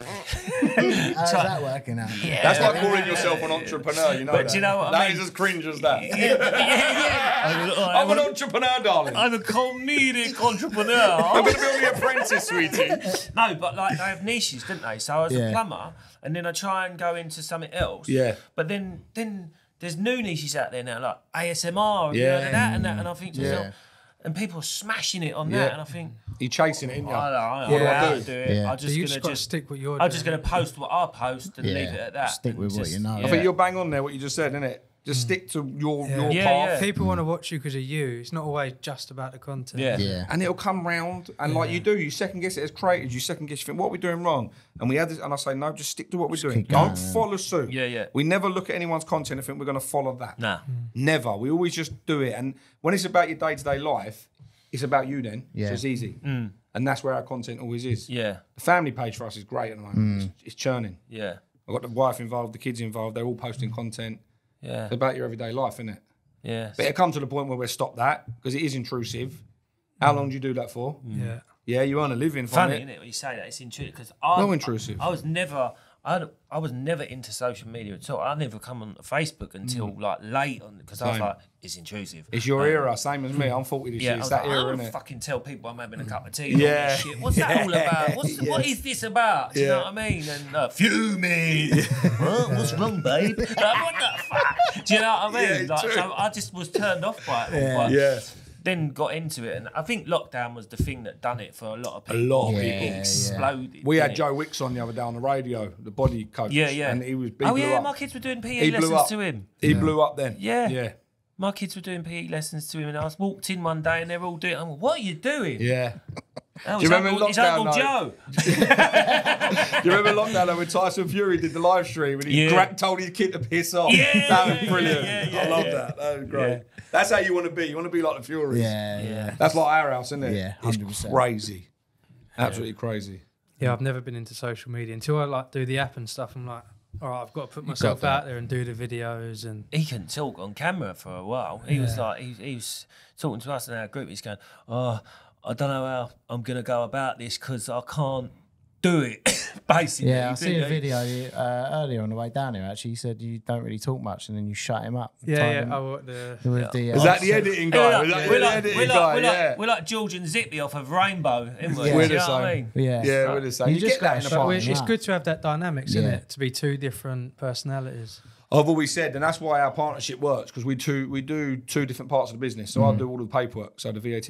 How's that working out? Yeah. That's like calling yourself an entrepreneur, you know. But do you know what I mean? That is as cringe as that. I'm an entrepreneur, darling. I'm a comedic entrepreneur. I'm going to be on The Apprentice, sweetie. No, but like they have niches, didn't they? So I was a plumber, and then I try and go into something else. Yeah. But then there's new niches out there now, like ASMR and, you know, and that, and I think to myself, and people are smashing it on that, and I think you're chasing it, isn't you? I don't do it. Yeah. I'm just gonna stick with your. I'm just gonna post what I post and leave it at that. Stick with what you know. I think you're bang on there. What you just said, isn't it? Just stick to your path. Yeah. People want to watch you because of you. It's not always just about the content. Yeah, yeah. And it'll come round, and like you do, you second guess it as creators. You second guess, you think, what are we doing wrong? And we had this, and I say, no, just stick to what we're doing. Don't follow suit. Yeah, yeah. We never look at anyone's content and think we're going to follow that. Nah. Never. We always just do it. And when it's about your day-to-day life, it's about you then. Yeah. So it's easy. Mm. And that's where our content always is. Yeah. The family page for us is great at the moment. It's churning. Yeah. I've got the wife involved, the kids involved. They're all posting content. Yeah. It's about your everyday life, isn't it? Yeah. But it comes to the point where we stop that because it is intrusive. How long do you do that for? Yeah. Yeah, you earn a living from it. Funny, isn't it, when you say that? It's intrusive because no intrusive. I was never into social media at all. I never come on Facebook until like late on because I was like, it's intrusive. It's your era, same as me. I'm 40 this year. It's that era, isn't it? I don't fucking tell people I'm having a cup of tea. Yeah. Shit. What's that all about? What is this about? Do you know what I mean? And fuming. Huh? What's wrong, babe? Like, what the fuck? Do you know what I mean? Like, so I just was turned off by it. Then got into it, and I think lockdown was the thing that done it for a lot of people. A lot of people exploded. We had Joe Wicks on the other day on the radio, the body coach. Yeah, yeah. And he was. He blew up. My kids were doing PE lessons to him. He blew up then. Yeah, yeah. My kids were doing PE lessons to him, and I walked in one day, and they were all doing. I'm like, what are you doing? Yeah. Oh, do you remember Uncle, lockdown? It's Uncle Joe. Do you remember lockdown though, when Tyson Fury did the live stream and he told his kid to piss off? Yeah, that was brilliant. I love that. That was great. Yeah. That's how you want to be. You want to be like the Furies. Yeah, yeah. That's like our house, isn't it? Yeah, 100%. It's crazy. Absolutely crazy. Yeah, I've never been into social media until I like do the app and stuff. I'm like, all right, I've got to put myself out there and do the videos. And he couldn't talk on camera for a while. He was like, he was talking to us in our group. He's going, oh, I don't know how I'm going to go about this because I can't do it, basically. Yeah, I see a video earlier on the way down here, actually. He said you don't really talk much and then you shut him up. Yeah, I want the... Is that the editing guy? We're like George and Zippy off of Rainbow, isn't we? We're the same. Yeah, we're the same. You just get that. It's good to have that dynamics, isn't it? To be two different personalities. I've always said, and that's why our partnership works, because we do two different parts of the business. So I do all of the paperwork, so the VAT,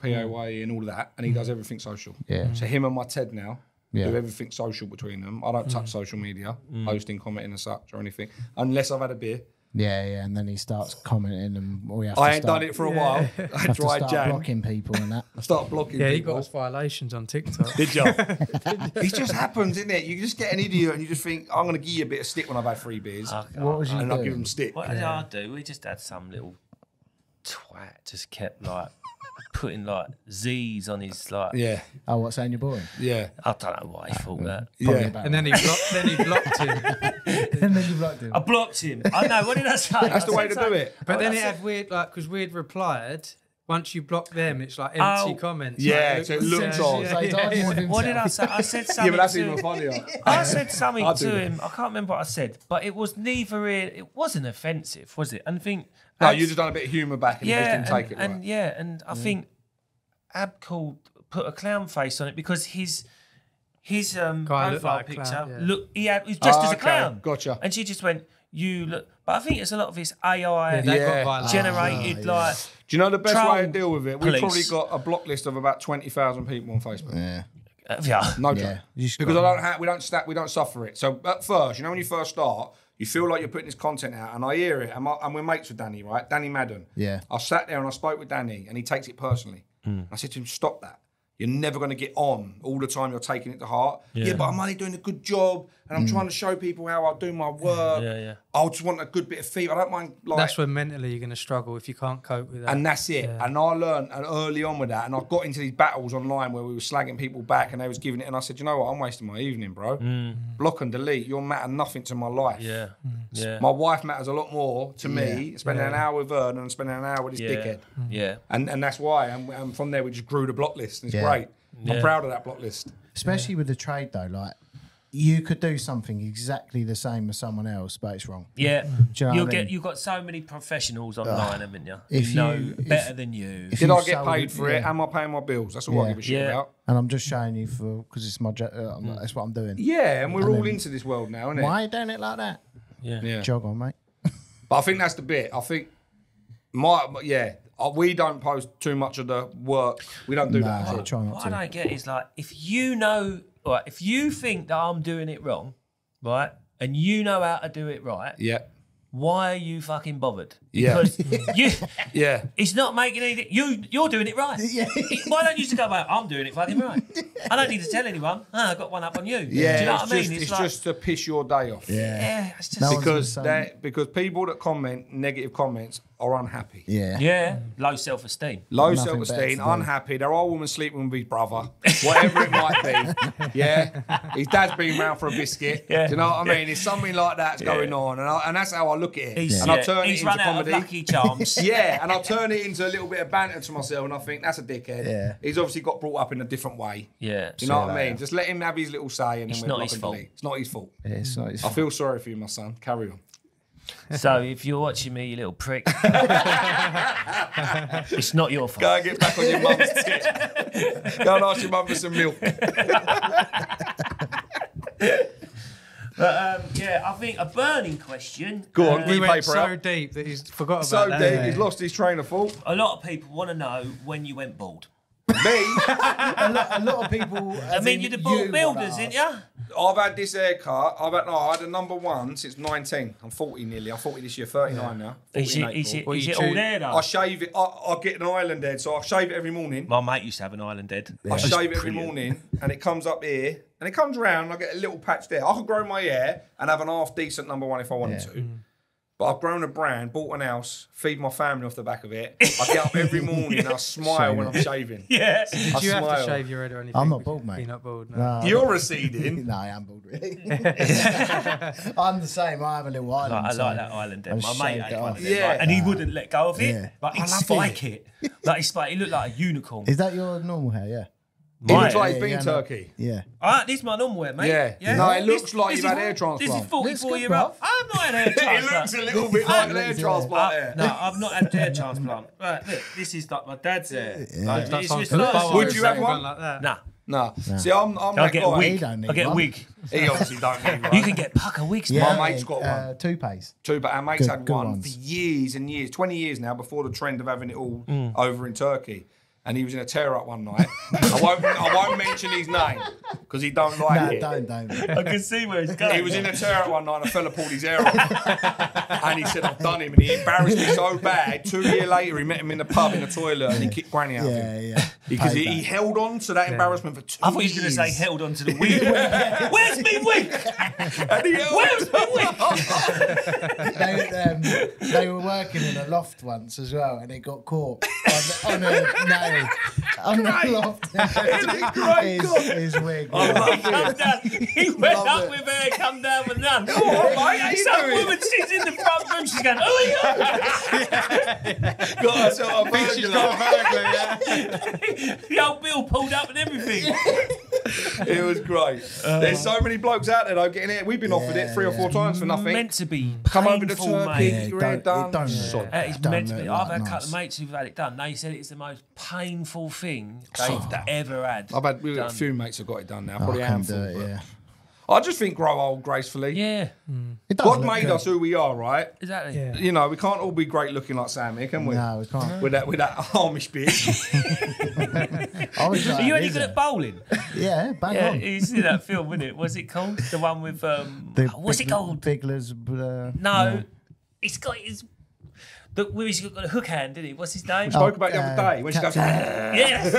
PAYE and all of that, and he does everything social. Yeah. So him and my Ted now do everything social between them. I don't touch social media, posting, commenting and such or anything, unless I've had a beer. Yeah, yeah, and then he starts commenting and we have to I ain't done it for a while. I tried blocking people and that. I start blocking people. Yeah, he got his violations on TikTok. Did you? It just happens, isn't it? You just get an idiot and you just think, I'm going to give you a bit of stick when I've had three beers. What was you doing? And I'll give him stick. What did I do? We just had some little twat just kept like... putting like Z's on his like oh, what, saying you're boring? Yeah, I don't know why he thought that. Yeah, and then he blocked. Then he blocked him. And then you blocked him. I blocked him. I know. What did I say? That's the way to do it. But then it had weird like because we'd replied. Once you block them, it's like empty comments. Yeah, so it looks odd. What did I say? I said something. Yeah, but that's even funnier. I said something to him. I can't remember what I said, but it was neither. It wasn't offensive, was it? And think. No, you just done a bit of humour back and just didn't take it. And I think Ab put a clown face on it because his profile picture look he was dressed as a clown. Gotcha. And she just went, you look. But I think it's a lot of this AI generated like. Do you know the best way to deal with it? We've probably got a block list of about 20,000 people on Facebook. Yeah. No joke. Because we don't suffer it. So at first, you know, when you first start. You feel like you're putting this content out, and I hear it, and we're mates with Danny, right? Danny Madden. Yeah. I sat there and I spoke with Danny, and he takes it personally. I said to him, stop that. You're never going to get on all the time. You're taking it to heart. Yeah, but I'm only doing a good job, and I'm trying to show people how I do my work. Yeah. I just want a good bit of feedback. I don't mind. Like, that's where mentally you're going to struggle if you can't cope with that. And that's it. Yeah. And I learned early on with that, and I got into these battles online where we were slagging people back, and they was giving it. And I said, you know what? I'm wasting my evening, bro. Block and delete. You'll matter nothing to my life. Yeah. My wife matters a lot more to me. Spending an hour with her than spending an hour with this dickhead. Yeah. And that's why. And from there we just grew the block list. And it's great. I'm proud of that block list. Especially with the trade though, like. You could do something exactly the same as someone else, but it's wrong. Yeah, do you know what I mean? You've got so many professionals online, haven't you? If you know better than you. Did I get paid for it? Am I paying my bills? That's all I give a shit about. And I'm just showing you for because it's my that's what I'm doing. Yeah, and we're all into this world now, isn't it? Why don't it like that? Yeah, jog on, mate. But I think that's the bit. I think we don't post too much of the work. We don't do that. What I don't get is like if you know. Right, if you think that I'm doing it wrong, right, and you know how to do it right, why are you fucking bothered? Because it's not making anything. You're doing it right. Why don't you just go about? I'm doing it fucking right. I don't need to tell anyone. Oh, I got one up on you. Yeah, do you know what I mean? It's like, just to piss your day off. Yeah, it's just because people that comment negative comments are unhappy. Yeah, low self-esteem. Low self-esteem, unhappy. Their old woman sleeping with his brother, whatever it might be. His dad's been round for a biscuit. Do you know what I mean? It's something like that's going on, and that's how I look at it. And I turn it into comedy. Lucky Charms. And I turn it into a little bit of banter to myself, and I think that's a dickhead. He's obviously got brought up in a different way. Do you know what I mean? Just let him have his little say, and then we're not his fault. It's not his fault. It's not his fault. I feel sorry for you, my son. Carry on. So if you're watching me, you little prick, it's not your fault. Go and get back on your mum's tip. Go and ask your mum for some milk. But I think a burning question. Go on, he went so deep that he's forgot about that. So deep, he's lost his train of thought. A lot of people want to know when you went bald. Me? A lot of people. I mean, you're the bald builders, aren't you? I've had this air car. I had a number one since 19. I'm 40 nearly. I'm 40 this year, 39 now. Is it all there though? I shave it. I get an island head, so I shave it every morning. My mate used to have an island head. Yeah. I shave it every morning, and it comes up here, and it comes round, and I get a little patch there. I could grow my hair and have an half-decent number one if I wanted to. Mm. But I've grown a brand, bought an house, feed my family off the back of it. I get up every morning and I smile when I'm shaving. Yeah. Did you have to shave your head or anything? I'm not bald, mate. You're not bald, no. No, you're receding. No, I am bald, really. I'm the same. I have a little island. Like, I like that island. My mate had one of them. Yeah. Like, and he wouldn't let go of it. Yeah. Like, he'd spike it. Like, he looked like a unicorn. Is that your normal hair? Yeah. It looks like he's been turkey. Yeah. This is my normal hair, mate. Yeah. No, it looks like you've had hair transplant. This is 44 year old. I've not had hair transplant. It looks a little bit like an hair transplant hair. No, I've not had hair transplant. Right, look, this is like my dad's hair. Would you have one? Nah. No. See, I'm like, I get a wig. He obviously don't need one. You can get pucker wigs. Yeah, my mate's got one. Toupees. Our mate's had one for years and years, 20 years now, before the trend of having it all over in Turkey. And he was in a tear-up one night. I won't mention his name because he don't like it. Don't. I can see where he's going. He was in a tear-up one night and a fella pulled his hair off. And he said, I've done him. And he embarrassed me so bad. 2 years later, he met him in the pub in the toilet and he kicked granny out of him. Yeah, yeah. Because he held on to that embarrassment for 2 years. I thought he was going to say held on to the wig. Where's me wig? Where's me wig? They were working in a loft once as well and they got caught on a nail. I'm not loved. His wig. Oh, he went up with hair, come down with none. Some woman sits in the front room, she's going, oh, yeah. Got herself a burglar. The old Bill pulled up and everything. It was great. There's so many blokes out there though getting it. We've been offered it 3 or 4 times for nothing. Meant to be. Come over to Turkey, get your hair done. It's meant to be. I've had a couple of mates who've had it done. They said it's the most painful thing they've ever had. We've got a few mates have got it done now, probably a handful. Yeah. I just think grow old gracefully. Yeah. Mm. God made us who we are, right? Exactly. Yeah. You know, we can't all be great looking like Sam here, can we? No, we can't. With that Amish bitch. Are you any good at bowling? Yeah, bang on. You see that film, wasn't it? Was it called? The one with... what's it called? Bigler's... no. It's got... He's got a hook hand, didn't he? What's his name? Spoke about the other day. When she goes, yes.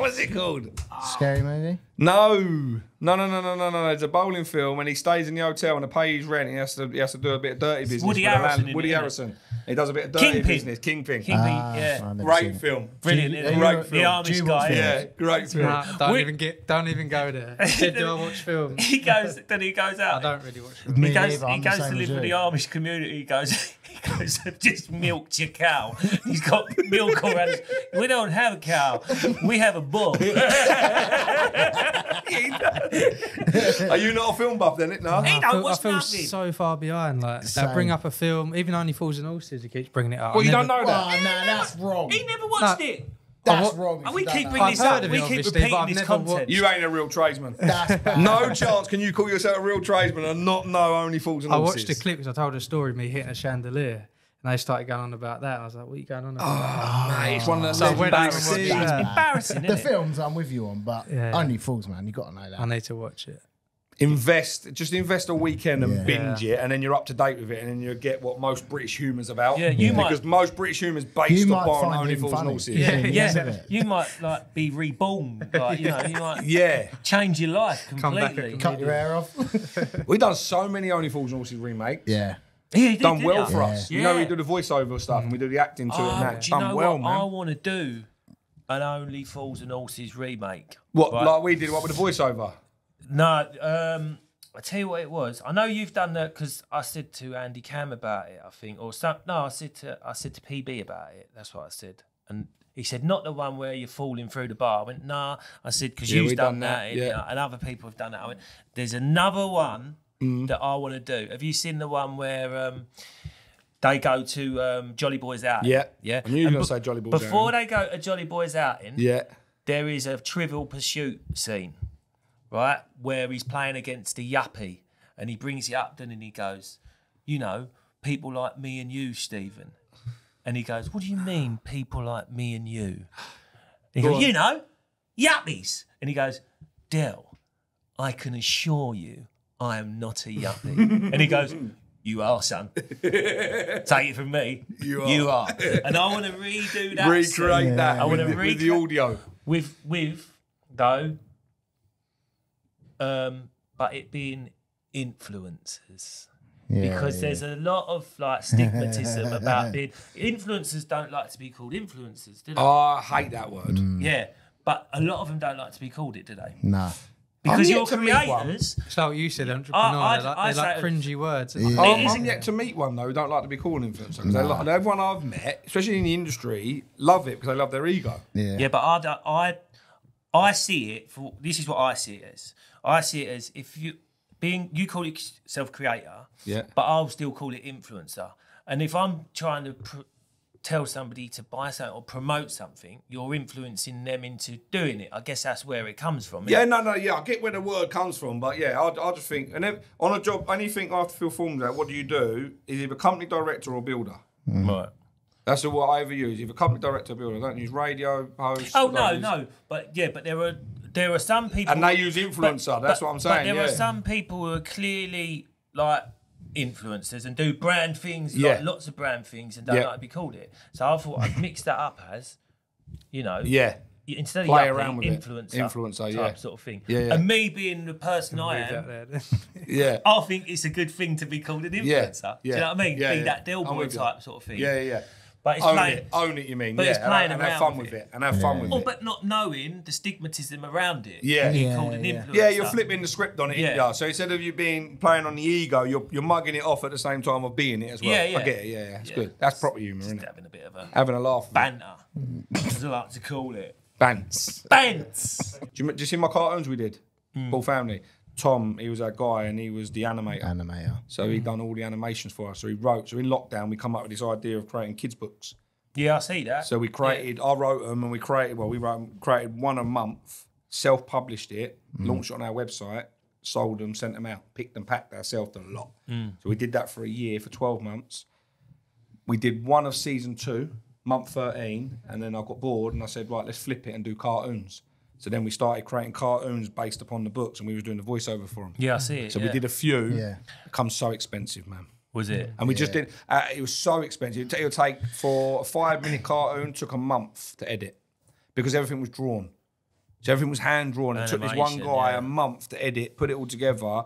What's it called? Scary Movie? No. It's a bowling film and he stays in the hotel and to pay his rent, he has to do a bit of dirty business. Woody Harrelson. He does a bit of dirty business. Kingpin, yeah. Great film. Brilliant. Great film. The Amish guy. Yeah, great film. Nah, don't even go there. Do I watch films? Then he goes out. I don't really watch films. He goes to live with the Amish community. He goes, just milked your cow. He's got milk around his... We don't have a cow. We have a bull. Are you not a film buff then? No. I feel so far behind. Like they bring up a film, even Only Fools and Horses, he keeps bringing it up. Well, you don't know that. Oh, no, that's wrong. He never watched it. That's wrong. And we keep bringing this up. We keep repeating this content. You ain't a real tradesman. That's bad. No chance can you call yourself a real tradesman and not know Only Fools and Horses. I watched the clip because I told a story of me hitting a chandelier. And they started going on about that. I was like, what are you going on about? Oh, mate, it's one of those embarrassing. It's embarrassing, isn't it? The films I'm with you on, but Only Fools, man. You've got to know that. I need to watch it. Just invest a weekend and binge it, and then you're up to date with it, and then you'll get what most British humour's about. Yeah, because most British humour's based upon Only Fools and Horses. Yeah. You might like be reborn, like you might change your life completely. Come back and cut your hair off. We've done so many Only Fools and Horses remakes. Yeah. Done well for us. Yeah. You know, we do the voiceover stuff and we do the acting to it. And do you know what, man? I want to do an Only Fools and Horses remake. What, right? Like we did? What with the voiceover? No, I tell you what it was. I know you've done that because I said to Andy Cam about it. I think, or some. No, I said to PB about it. That's what I said. And he said, not the one where you're falling through the bar. I went, nah. I said, because you've done that, and other people have done that. I went, there's another one. That I want to do. Have you seen the one where they go to Jolly Boys Outing? Yeah, yeah. I knew you were going to say Jolly Boys Outing. Before they go to Jolly Boys Outing, there is a Trivial Pursuit scene, right, where he's playing against the yuppie and he brings it up, and he goes, you know, people like me and you, Stephen. And he goes, what do you mean, people like me and you? And he goes, you know, yuppies. And he goes, Dell, I can assure you I am not a yuppie. And he goes, you are, son. Take it from me. You are. And I want to redo that. Recreate that. I want to recreate the audio. But it being influencers. Yeah, because there's a lot of like stigmatism about being influencers. Don't like to be called influencers, do they? Oh, I hate that word. Mm. Yeah, but a lot of them don't like to be called it, do they? Nah. Because you're creators. So you said entrepreneur. They're like cringy words. I'm yet to meet one though who don't like to be called influencer. Because everyone I've met, especially in the industry, love it because they love their ego. Yeah. Yeah, but I see it for this is what I see it as. I see it as if you call yourself creator, but I'll still call it influencer. And if I'm trying to tell somebody to buy something or promote something, you're influencing them into doing it. I guess that's where it comes from. Yeah, I get where the word comes from, but yeah, I just think, and if, on a job, anything I have to fill forms out, what do you do? Is either company director or builder. Mm. Right. That's the word I ever use. Either company director or builder. I don't use radio, post. Oh, no. But there are some people... And they use influencer, that's what I'm saying, there are some people who are clearly, like, influencers and do brand things, like lots of brand things, and don't like to be called it. So I thought I'd mix that up as, instead play of around with influencer sort of thing. Yeah, yeah. And me being the person I am, I think it's a good thing to be called an influencer. Yeah, yeah. Do you know what I mean? Yeah, be that Del Boy type sort of thing. Yeah, yeah. But it's own it, you mean? But it's playing around and have fun with it. And have fun with it. But not knowing the stigmatism around it. Yeah, called an influencer. Yeah, you're flipping the script on it. Yeah. So instead of you playing on the ego, you're mugging it off at the same time of being it as well. Yeah, yeah. I get it. Yeah, that's good. That's proper humour, isn't it? Having a bit of a laugh. Banter, as I like to call it. Bants. Do you see my cartoons we did? Full family. Tom, he was our guy, and he was the animator. So he'd done all the animations for us. So he wrote. So in lockdown, we come up with this idea of creating kids' books. Yeah, I see that. So we created. I wrote them, and we created. Well, we created one a month, self-published it, launched it on our website, sold them, sent them out, picked and packed ourselves a lot. So we did that for a year, for 12 months. We did one of season 2, month 13, and then I got bored, and I said, right, let's flip it and do cartoons. So then we started creating cartoons based upon the books, and we were doing the voiceover for them. Yeah, I see it. So we did a few. Yeah. Become so expensive, man. Was it? And we just did. It was so expensive. It would take for a 5-minute cartoon took a month to edit because everything was drawn. So everything was hand drawn. It took this one guy a month to edit, put it all together,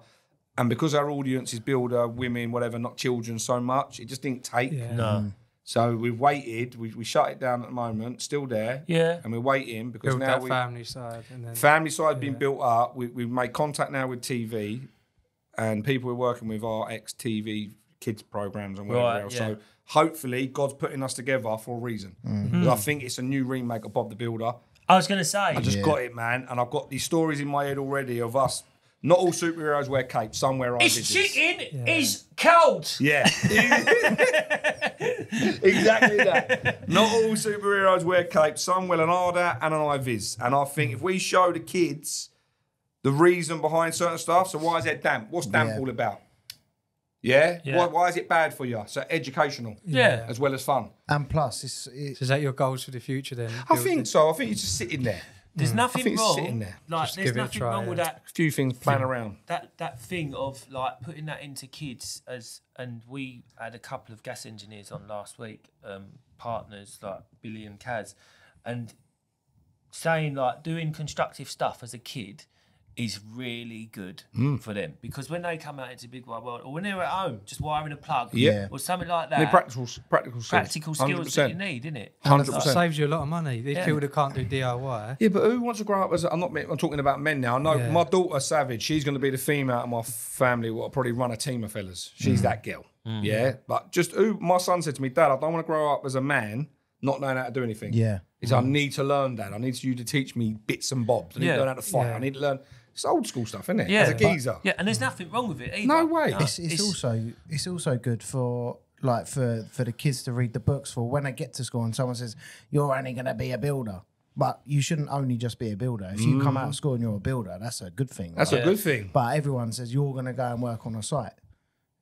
and because our audience is builder, women, whatever, not children so much, it just didn't take. Yeah. No. So we waited, we shut it down at the moment, still there. Yeah. And we're waiting because built now that family side. And then, family side been built up. We've made contact now with TV, and people we're working with are ex-TV kids programs and whatever else. Yeah. So hopefully God's putting us together for a reason. I think it's a new remake of Bob the Builder. I was going to say. I just got it, man. And I've got these stories in my head already of us. Not all superheroes wear capes. Some wear eye visors. It's cheating. It's cold. Yeah. Exactly that. Not all superheroes wear capes. Some wear an hard hat and an eye vis. And I think if we show the kids the reason behind certain stuff, so why is that damp? What's damp all about? Yeah? Why is it bad for you? So educational as well as fun. And plus, is that your goals for the future then? I think so. I think you're just sitting there. There's nothing wrong. Like, there's nothing wrong with that. A few things playing around. That thing of like putting that into kids as, and we had a couple of gas engineers on last week, partners like Billy and Kaz, and saying like doing constructive stuff as a kid is really good for them, because when they come out into the big wide world, or when they're at home, just wiring a plug or something like that. They're practical skills that you need, isn't it? 100%. Saves you a lot of money. These people that can't do DIY. Yeah, but who wants to grow up as... I'm talking about men now. I know my daughter, Savage, she's going to be the female out of my family who will probably run a team of fellas. She's that girl. Yeah? But just who... My son said to me, Dad, I don't want to grow up as a man not knowing how to do anything. Yeah. He's like, I need to learn, Dad. I need you to teach me bits and bobs. I need to learn how to fight. I need to learn... It's old school stuff, isn't it? Yeah, as a geezer. Yeah, and there's nothing wrong with it either. No way. No. It's also good for like for the kids to read the books for when they get to school and someone says, you're only going to be a builder. But you shouldn't only just be a builder. If you come out of school and you're a builder, that's a good thing. That's a good thing. But everyone says you're going to go and work on a site.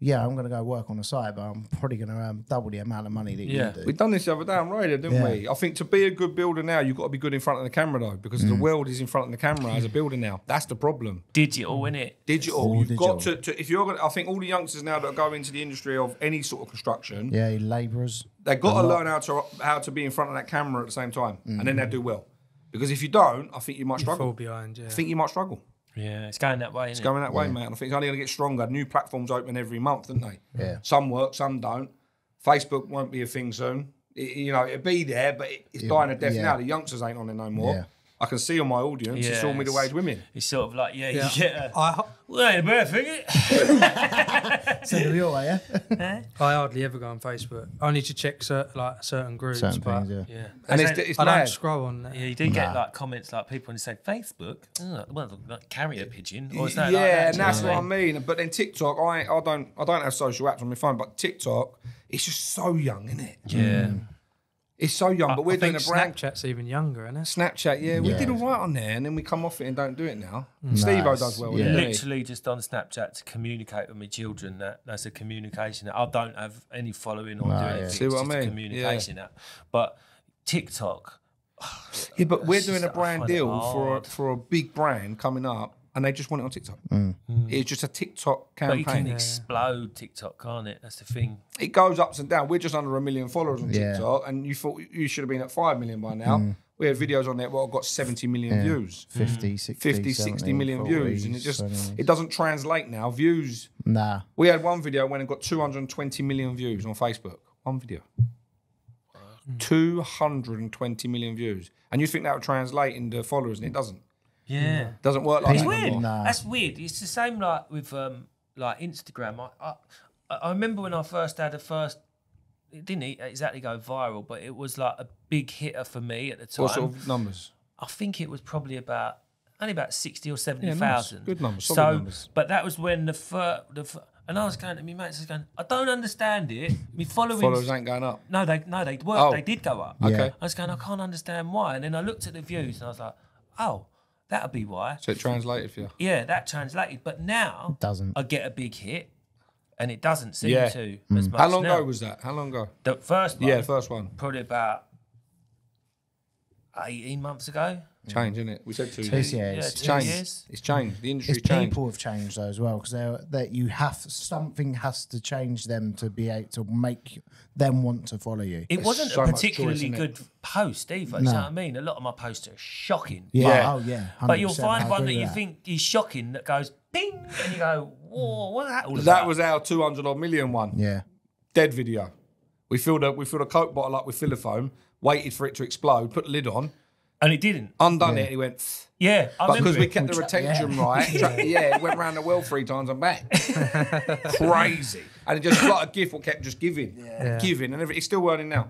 yeah, I'm going to go work on the site, but I'm probably going to double the amount of money that you do. We've done this the other day on radio, didn't we? I think to be a good builder now, you've got to be good in front of the camera, though, because the world is in front of the camera as a builder now. That's the problem. Digital, isn't it? Digital. You've got to if you're going to, I think all the youngsters now that go into the industry of any sort of construction. Yeah, labourers. They've got to learn how to be in front of that camera at the same time, and then they'll do well. Because if you don't, I think you might struggle. You fall behind, yeah. I think you might struggle. Yeah, it's going that way, isn't it? It's going that way, man. I think it's only going to get stronger. New platforms open every month, don't they? Yeah. Some work, some don't. Facebook won't be a thing soon. It, you know, it'll be there, but it's dying a death now. The youngsters ain't on it no more. Yeah. I can see on my audience, it's all middle-aged women. It's sort of like, you get a... Well, ain't a bad thing, it? So do we all, yeah? I hardly ever go on Facebook. I need to check certain groups. Certain things, yeah. And it's I don't scroll on that. Yeah, you do get like comments like people and say, Facebook? Oh, well, like carrier pigeon. Or something like that. And that's what I mean. But then TikTok, I don't have social apps on my phone, but TikTok, it's just so young, isn't it? Yeah. It's so young, but we're doing a brand. Snapchat's even younger, isn't it? Snapchat, yeah. We did all right on there, and then we come off it and don't do it now. Nice. Steve-O does well with it. Literally just on Snapchat to communicate with my children. That's a communication. I don't have any following or do anything. See what I mean? It's a communication app. But TikTok. Yeah, but we're doing a brand deal for a big brand coming up, and they just want it on TikTok. It's just a TikTok campaign. But you can explode TikTok, can't it? That's the thing. It goes ups and down. We're just under 1 million followers on TikTok, and you thought you should have been at 5 million by now. We had videos on there where I got 70 million views. 50, 60 million 40, views. And it just, 70. It doesn't translate now. Views. Nah. We had one video when it got 220 million views on Facebook. One video. 220 million views. And you think that would translate into followers, and it doesn't. Yeah, doesn't work like that. It's weird. No. That's weird. It's the same like with like Instagram. I remember when I first had a first. It didn't exactly go viral, but it was like a big hitter for me at the time. What sort of numbers? I think it was probably only about 60 or 70,000. Good numbers. So, but that was when and I was going to my mates. I was going, I don't understand it. My followers ain't going up. They did go up. Okay. Yeah. I was going, I can't understand why. And then I looked at the views, and I was like, oh. That'll be why. So it translated for you? Yeah, that translated. But now it doesn't. I get a big hit and it doesn't seem to as much. How long ago was that? How long ago? The first one? Yeah, the first one. Probably about 18 months ago. Change, isn't it? We said 2 years. Yeah, it's changed. It's changed. The industry changed. People have changed though as well, because something has to change them to be able to make them want to follow you. It wasn't a particularly good post either. No. You know what I mean? A lot of my posts are shocking. Yeah. Like, oh yeah. 100%. But you'll find one that you think is shocking that goes ding, and you go, whoa, what's that all about? That was our 200-odd million one. Yeah. Dead video. We filled a Coke bottle up with filiform, waited for it to explode, put the lid on. And it didn't. Undone it, he went... Pfft. Yeah, I remember. Because we kept the retention right. It went round the world 3 times and back. Crazy. And it just like a gift what kept just giving. Yeah. Giving. And it's still earning now.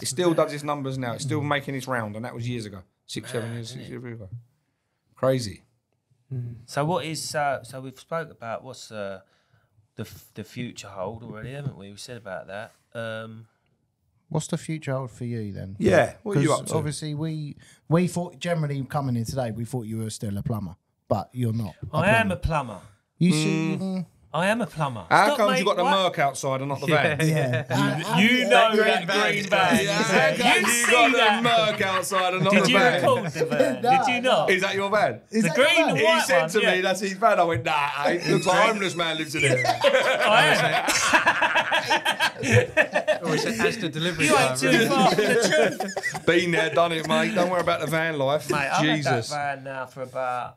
It still does its numbers now. It's still making its round. And that was years ago. Six, 7 years ago. Crazy. So what is... so we've spoke about what's the future hold already, haven't we? We said about that. What's the future hold for you then? Yeah, what are you up to? Obviously, we thought generally coming in today, we thought you were still a plumber, but you're not. I am a plumber. You see, I am a plumber. How come you got the Merc outside and not the van? Yeah. You know that green van. You got the Merc outside and not the van. Did you recall the van? No. Did you not? Is that your van? The green and white one. He said to me, "That's his van." I went, "Nah, it looks like a homeless man lives in it." Or he said, "That's the delivery driver." You ain't too far from the truth. Been there, done it, mate. Don't worry about the van life. Mate, I've had that van now for about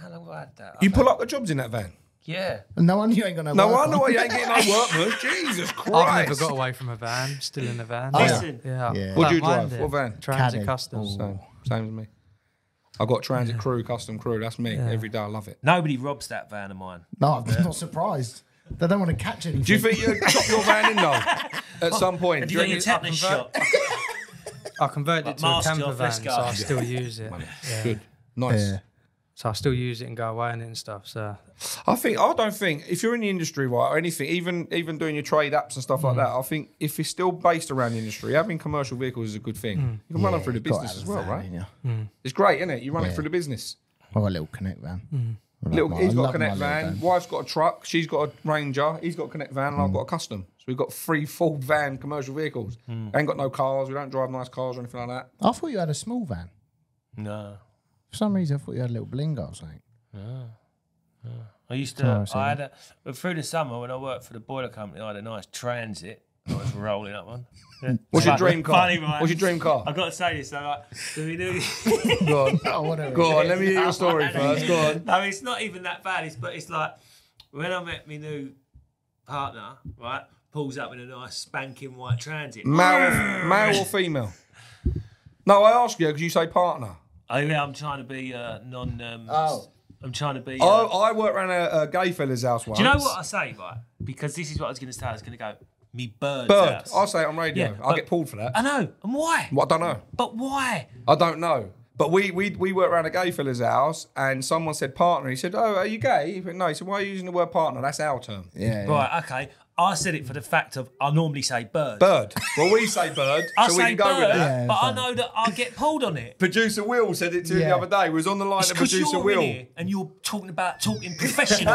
how long have I had that? You pull up the jobs in that van. Yeah. No wonder you ain't going to work. No wonder why you ain't getting no work, man. Jesus Christ. I've never got away from a van. Still in a van. Listen. Yeah. What do you drive? What van? Transit Custom. Same as me. I've got Transit Crew, Custom Crew. That's me. Yeah. Every day I love it. Nobody robs that van of mine. No, I'm not surprised. They don't want to catch anything. Do you think you chop your van in, though? At some point? Do you get your tetanus shot? I converted it to a camper van, so I still use it. Yeah. Good. Nice. Yeah. So I still use it and go away in it and stuff. So I don't think if you're in the industry, right, or anything, even doing your trade apps and stuff like that, I think if it's still based around the industry, having commercial vehicles is a good thing. You can run it through the business as well, right? It's great, isn't it? You run it through the business. Or a little Connect van. He's got a Connect van. Wife's got a truck. She's got a Ranger. He's got a Connect van, and I've got a Custom. So we've got three full van commercial vehicles. Ain't got no cars. We don't drive nice cars or anything like that. I thought you had a small van. No. For some reason, I thought you had a little bling or something. No. No. I used to. I had a through the summer when I worked for the boiler company. I had a nice Transit. I was rolling up one. Yeah. What's your dream car? Funny, right? What's your dream car? I've got to say this. Go on. Go on. Let me hear your story first. Go on. No, it's not even that bad. It's like when I met my new partner, right? Pulls up in a nice spanking white Transit. Male or female? No, I ask you because you say partner. Oh yeah, I'm trying to be non. I'm trying to be. I worked around a gay fella's house once. Do you know what I say, right? Because this is what I was going to say. I was going to go. Me bird. I'll say it on radio. Yeah, I'll get pulled for that. I know. And why? Well, I don't know. But why? I don't know. But we worked around a gay fella's house and someone said partner. He said, oh, are you gay? No, he said, why are you using the word partner? That's our term. Yeah. Right, okay. I said it for the fact of I normally say bird. Bird. Well, we say bird, so we can go with that. Yeah, but I know that I get pulled on it. Producer Will said it to me the other day. We was on the line to Producer Will. Here and you're talking professional.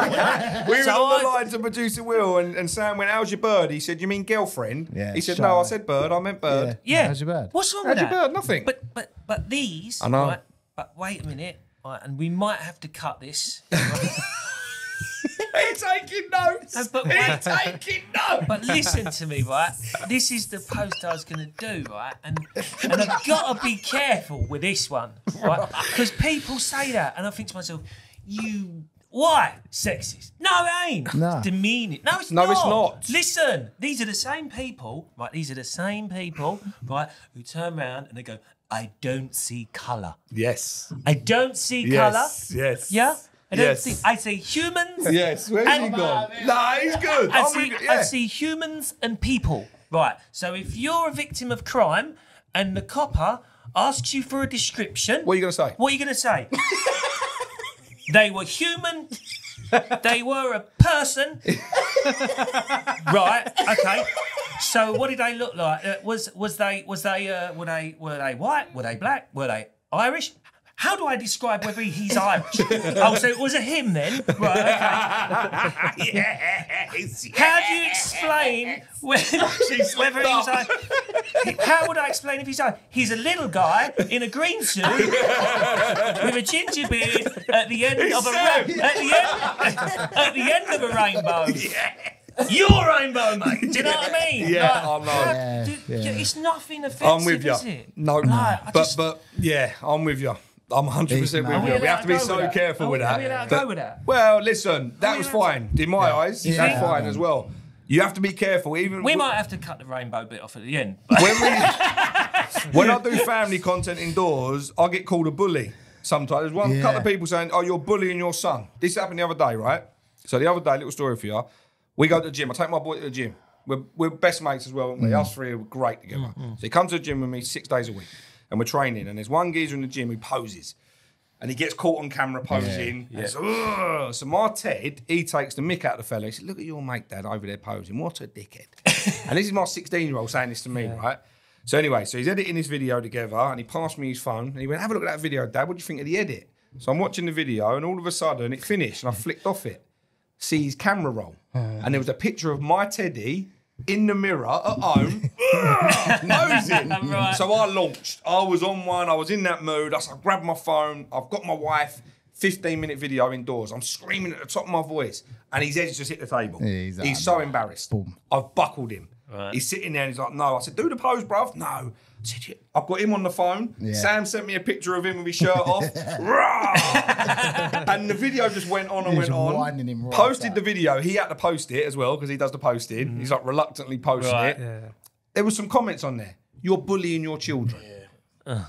We were on the line to Producer Will and Sam went, how's your bird? He said, you mean girlfriend? Yeah, he said, no, I said bird. I meant bird. Yeah. How's your bird? What's wrong with that? How's your bird? Nothing. But these... I know. Right, but wait a minute. Right, and we might have to cut this. Right? He's taking notes. He's taking notes. But listen to me, right? This is the post I was going to do, right? And I've got to be careful with this one, right? Because people say that, and I think to myself, you, why? Sexist. No, it ain't. No. It's demeaning. No, it's not. No, it's not. Listen, these are the same people, right? These are the same people, right, who turn around and they go, I don't see colour. Yes. I don't see colour. Yes. Yeah? I see humans. Yes, where's he gone? Nah, he's good. I see humans and people. Right, so if you're a victim of crime and the copper asks you for a description... What are you going to say? What are you going to say? They were human... They were a person. Right, okay. So what did they look like? Were they white? Were they black? Were they Irish? How do I describe whether he's Irish? Oh, so it was a him then? Right, okay. Yes. How do you explain whether he's Irish? How would I explain if he's Irish? He's a little guy in a green suit with a ginger beard at the end of a rainbow. At the end of a rainbow. Yeah. Your rainbow, mate. Do you know what I mean? Yeah, I know. It's nothing offensive, I'm with you. Is it? No, but yeah, I'm with you. I'm 100% with you. We have to be so careful with that. Are we allowed to go with that? Well, listen, that was fine. In my eyes, that's fine as well. You have to be careful. Even we might have to cut the rainbow bit off at the end. When I do family content indoors, I get called a bully sometimes. There's one couple of people saying, oh, you're bullying your son. This happened the other day, right? So the other day, little story for you. We go to the gym. I take my boy to the gym. We're best mates as well, aren't we? Us three are great together. So he comes to the gym with me 6 days a week. And we're training, and there's one geezer in the gym who poses, and he gets caught on camera posing. Yeah. So my Ted, he takes the mick out of the fella. He said, look at your mate, Dad, over there posing. What a dickhead. And this is my 16-year-old saying this to me, right? So anyway, so he's editing his video together, and he passed me his phone, and he went, have a look at that video, Dad. What do you think of the edit? So I'm watching the video, and all of a sudden, it finished, and I flicked off it. See his camera roll. And there was a picture of my Teddy in the mirror at home, nosing. Right. So I launched. I was on one. I was in that mood. I grabbed my phone. I've got my wife. 15-minute video indoors. I'm screaming at the top of my voice. And his head's just hit the table. Yeah, he's so embarrassed. Boom. I've buckled him. Right. He's sitting there and he's like, no. I said, do the pose, bruv. No. I said, I've got him on the phone. Yeah. Sam sent me a picture of him with his shirt off. And the video just went on and went on. Him right posted the video. He had to post it as well because he does the posting. He's like reluctantly posting it. Yeah. There was some comments on there. You're bullying your children. Yeah.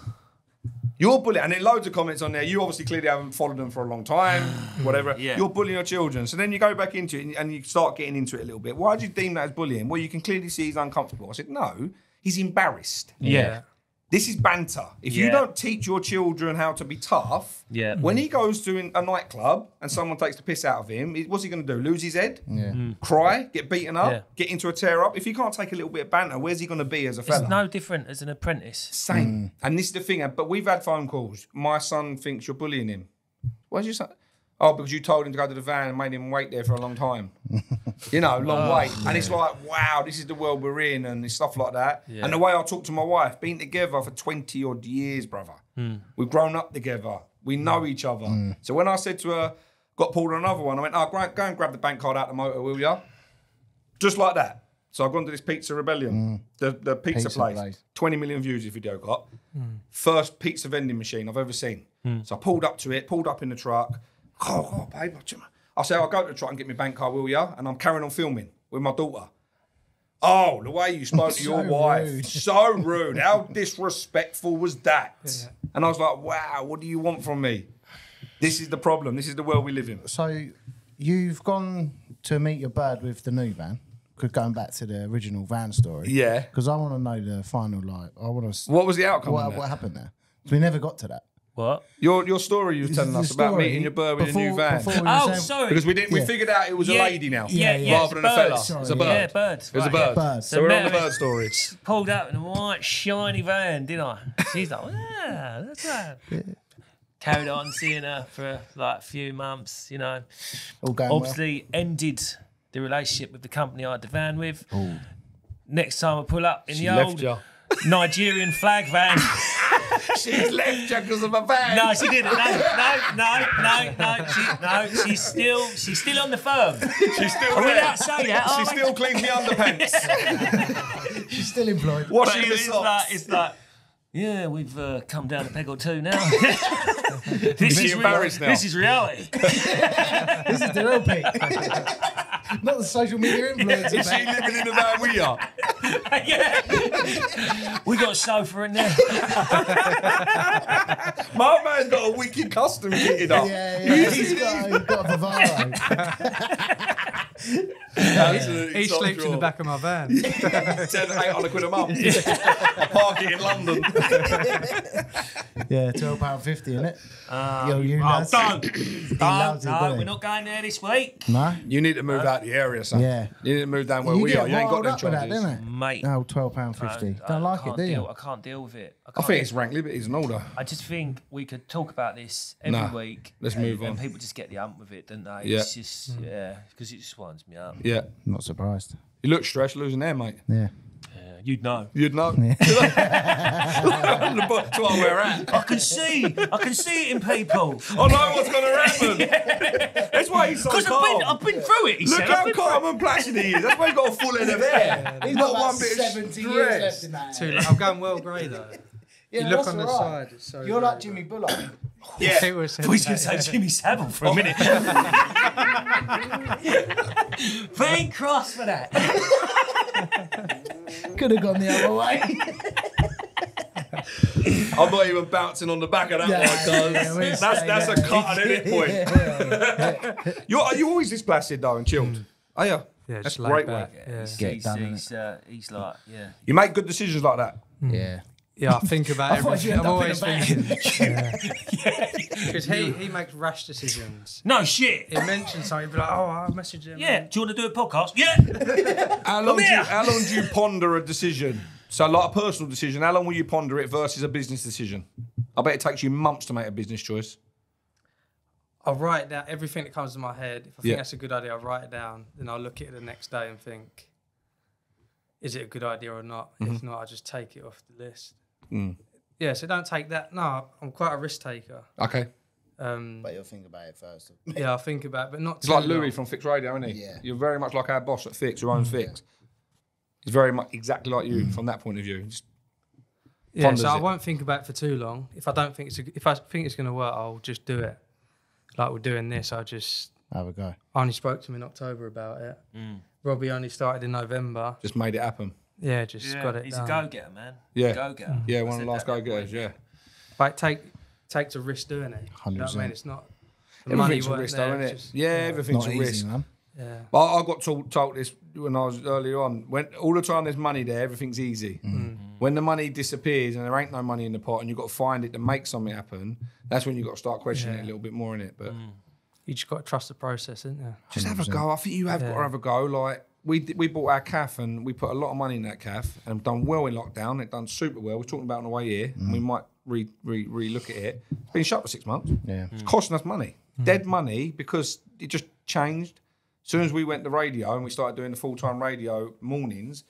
You're bullying. And then loads of comments on there. You obviously clearly haven't followed them for a long time, whatever. Yeah. You're bullying your children. So then you go back into it and you start getting into it a little bit. Why do you deem that as bullying? Well, you can clearly see he's uncomfortable. I said, no. He's embarrassed. Yeah. This is banter. If you don't teach your children how to be tough, when he goes to a nightclub and someone takes the piss out of him, what's he going to do? Lose his head? Yeah. Cry? Get beaten up? Get into a tear-up? If he can't take a little bit of banter, where's he going to be as a fella? It's no different as an apprentice. Same. And this is the thing. But we've had phone calls. My son thinks you're bullying him. Where's your son? Oh, because you told him to go to the van and made him wait there for a long time. You know, long wait. Yeah. And it's like, wow, this is the world we're in and stuff like that. Yeah. And the way I talk to my wife, been together for 20 odd years, brother. Mm. We've grown up together. We know each other. Mm. So when I said to her, got pulled on another one, I went, oh, go and grab the bank card out the motor, will you? Just like that. So I've gone to this Pizza Rebellion, the pizza place. 20 million views if you do got. Mm. First pizza vending machine I've ever seen. Mm. So I pulled up to it, pulled up in the truck. Oh, God, babe. I said, I'll go to the truck and get my bank card, will you? And I'm carrying on filming with my daughter. Oh, the way you spoke to your wife. Rude. So rude. How disrespectful was that? Yeah. And I was like, wow, what do you want from me? This is the problem. This is the world we live in. So you've gone to meet your bird with the new van. Going back to the original van story. Yeah. Because I want to know the final, like, I want to... What was the outcome? What happened there? We never got to that. What? Your story you were telling us about meeting your bird with a new van. Oh, sorry. Because we didn't. We figured out it was a lady now, rather than a fella. It's a bird. Yeah, bird. It was a bird. So we're on the bird story. Pulled up in a white shiny van, didn't I? She's like, ah, that's right. Carried on seeing her for like a few months, you know. All going well. Obviously ended the relationship with the company I had the van with. Ooh. Next time I pull up in the old Nigerian flag van. She's left you because of a van. No, she didn't. No. She's still on the firm. She's still there. She still cleans the underpants. She's still employed. Washing the socks. It's like, yeah, we've come down a peg or two now. This is reality. This is the real Pete. Not the social media influencer. Is she living in the van we are? Yeah. We got a sofa in there. My man's got a wicked custom kitted up. Yeah, yeah. He's got a Vivaro. He sleeps in the back of my van. £8 quid a month. I park it in London. Yeah, £12.50 in it. No, we're not going there this week. No, you need to move out the area, son. Yeah, you need to move down where we are. You ain't got them charges, mate. No, £12.50. Don't like it, do you? I can't deal with it. I think it's rank liberties and all that. I just think we could talk about this every week. Let's move on. And people just get the hump with it, don't they? Yeah. It's just because it just winds me up. Yeah, not surprised. You look stressed, losing hair, mate. Yeah. You'd know. You'd know. Yeah. That's what we're at. I can see it in people. I know what's going to happen. That's why he's so calm. Because I've been through it. Look how calm and placid he is. That's why he's got a full head of hair. He's got one bit of 70 years left in that. Too late. I'm going well grey though. Yeah, you look on the side. It's so you're like Jimmy Bullock. Yeah, we was going to say Jimmy Savile for a minute. Thank Cross for that. Could have gone the other way. I'm not even bouncing on the back of that one, guys. That's a cut at any point. Are you always this placid though and chilled? Are you? Yeah, that's a great way. Yeah. He's like, yeah. You make good decisions like that. Mm. Yeah. Yeah, I think about everything. I'm always thinking. Because he makes rash decisions. No shit. He mentions something, he'd be like, oh, I'll message him. Yeah, do you want to do a podcast? Yeah. How long do you ponder a decision? So like a personal decision, how long will you ponder it versus a business decision? I bet it takes you months to make a business choice. I'll write down everything that comes to my head. If I think that's a good idea, I'll write it down. Then I'll look at it the next day and think, is it a good idea or not? Mm-hmm. If not, I'll just take it off the list. Mm. Yeah, so don't take that. No, I'm quite a risk taker. Okay. But you'll think about it first. Yeah, I'll think about it, but not... It's like Louis from Fix Radio, isn't he? Yeah. You're very much like our boss at Fix, your own Fix. He's very much exactly like you from that point of view. Just I won't think about it for too long. If I don't think it's... If I think it's going to work, I'll just do it. Like we're doing this, I'll just... Have a go. I only spoke to him in October about it. Mm. Robbie only started in November. Just made it happen. Yeah, got it. He's a go-getter, man. Yeah, go-getter. Yeah, one of the last go-getters. Yeah, but takes a risk doing it. 100%. I mean, it's not. Everything's a risk, though, isn't it? Yeah, everything's a risk, man. Yeah. But I got told this when I was earlier on. When all the time there's money there, everything's easy. Mm. When the money disappears and there ain't no money in the pot, and you've got to find it to make something happen, that's when you've got to start questioning it a little bit more, innit? But you just got to trust the process, isn't you? Just have a go. I think you have got to have a go, like. We bought our calf and we put a lot of money in that calf and done well in lockdown. It done super well. We're talking about on the way here. Mm. And we might re-look at it. It's been shut for 6 months. Yeah, it's costing us money, dead money, because it just changed. As soon as we went to radio and we started doing the full-time radio mornings,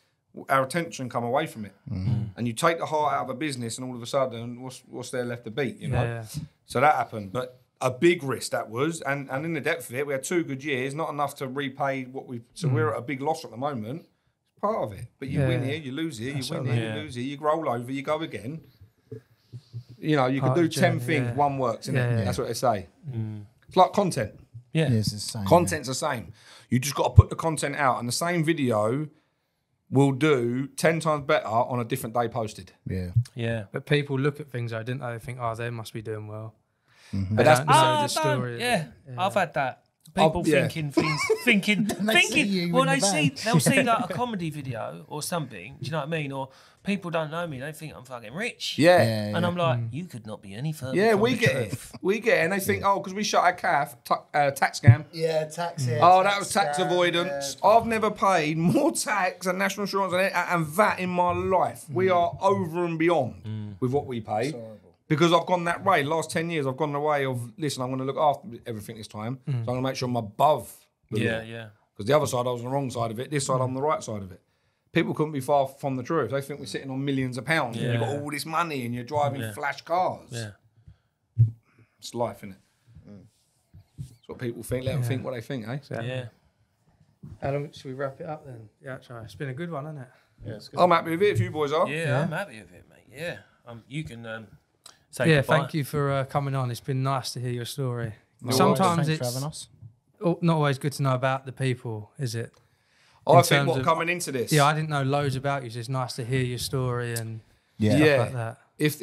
our attention come away from it. Mm. And you take the heart out of a business and all of a sudden, what's there left to beat, you know? Yeah. So that happened. But a big risk that was, and in the depth of it, we had 2 good years, not enough to repay what we, so we're at a big loss at the moment. It's part of it. But you win here, you lose here, you win here, you lose here, you roll over, you go again. You know, you can do 10 things, one works, isn't it? Yeah. That's what they say. Mm. It's like content. Yeah. It is the same, content's the same. You just got to put the content out, and the same video will do 10 times better on a different day posted. Yeah. Yeah. But people look at things, though, didn't they? They think, oh, they must be doing well. Mm-hmm. But that's the story. Yeah. I've had that. People thinking things, thinking, well, they'll see like a comedy video or something. Do you know what I mean? Or people don't know me, they think I'm fucking rich. Yeah. And I'm like, you could not be any further. Yeah, we get it. We get it. And they think, oh, because we shot our calf, tax scam. Yeah, tax. Yeah, oh, that was tax avoidance. Yeah, I've never paid more tax and national insurance and VAT in my life. Mm. We are over and beyond with what we pay. Because I've gone that way. Last 10 years, I've gone the way of, listen, I'm going to look after everything this time. Mm. So I'm going to make sure I'm above. Yeah. Because the other side, I was on the wrong side of it. This side, I'm on the right side of it. People couldn't be far from the truth. They think we're sitting on millions of pounds and you've got all this money and you're driving flash cars. Yeah. It's life, isn't it? Mm. That's what people think. Let them think what they think, eh? So, yeah. How long should we wrap it up then? Yeah, try. It's been a good one, hasn't it? Yeah, it's good. I'm happy with it if you boys are. Yeah, yeah. I'm happy with it, mate. Yeah. You can... Say goodbye. Thank you for coming on. It's been nice to hear your story. Sometimes it's not always good to know about the people, is it? I think what coming into this. Yeah, I didn't know loads about you. So it's nice to hear your story and stuff like that. If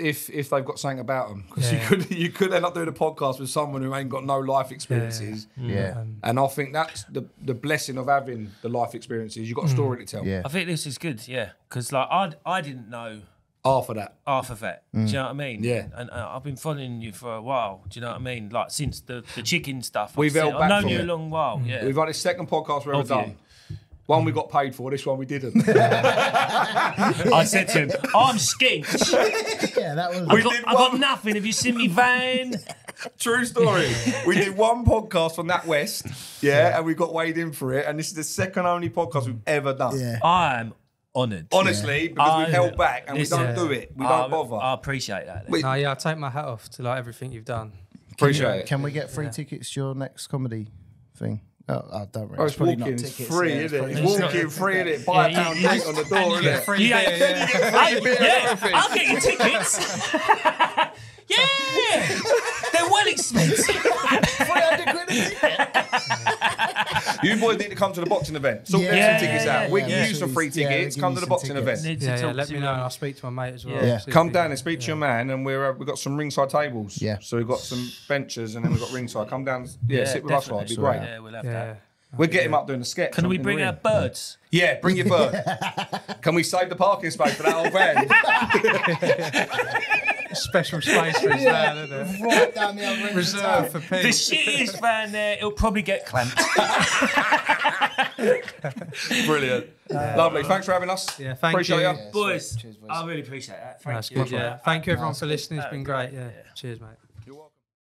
they've got something about them, because you could end up doing a podcast with someone who ain't got no life experiences. Yeah. And I think that's the blessing of having the life experiences. You've got a story to tell. Yeah. I think this is good. Yeah, because like I didn't know. Half of that. Half of that. Do you know what I mean? Yeah. And I've been following you for a while. Do you know what I mean? Like since the chicken stuff. I've known you a long while. Yeah. We've had the second podcast we've ever done. One we got paid for, this one we didn't. I said to him, I'm skint. Yeah, that was... I got nothing. Have you seen me van? True story. We did one podcast on That West, and we got weighed in for it, and this is the second only podcast we've ever done. Yeah. I'm... honoured. Honestly, because we've held back and we don't do it. We don't bother. I appreciate that. I take my hat off to like everything you've done. Appreciate it. Can we get free tickets to your next comedy thing? Oh, I don't really. Oh, it's walking free, isn't it? Walking free, isn't it? Buy £1 ticket on the door, isn't it? Yeah, I'll get you tickets. Yeah, they're well expensive. £300 a ticket. You boys need to come to the boxing event. Sort some tickets out. We can use some free tickets. Come to the boxing event. Let me know. I'll speak to my mate as well. Yeah. Come down and speak to your man. And we've got some ringside tables. Yeah. So we've got some benches and then we've got ringside. Come down. Yeah, sit with us. It'd be great. Yeah, we'll have that. We'll get him up doing a sketch. Can we bring our birds? Yeah, bring your bird. Can we save the parking space for that old van? Special space for his van, isn't it? Right down the other end. Reserved for Pete. The shittiest van there, it'll probably get clamped. Brilliant. Lovely. Thanks for having us. Yeah, thank you. Appreciate you. Boys, I really appreciate that. Thank you. Thank you, everyone, for listening. It's been great. Yeah. Cheers, mate.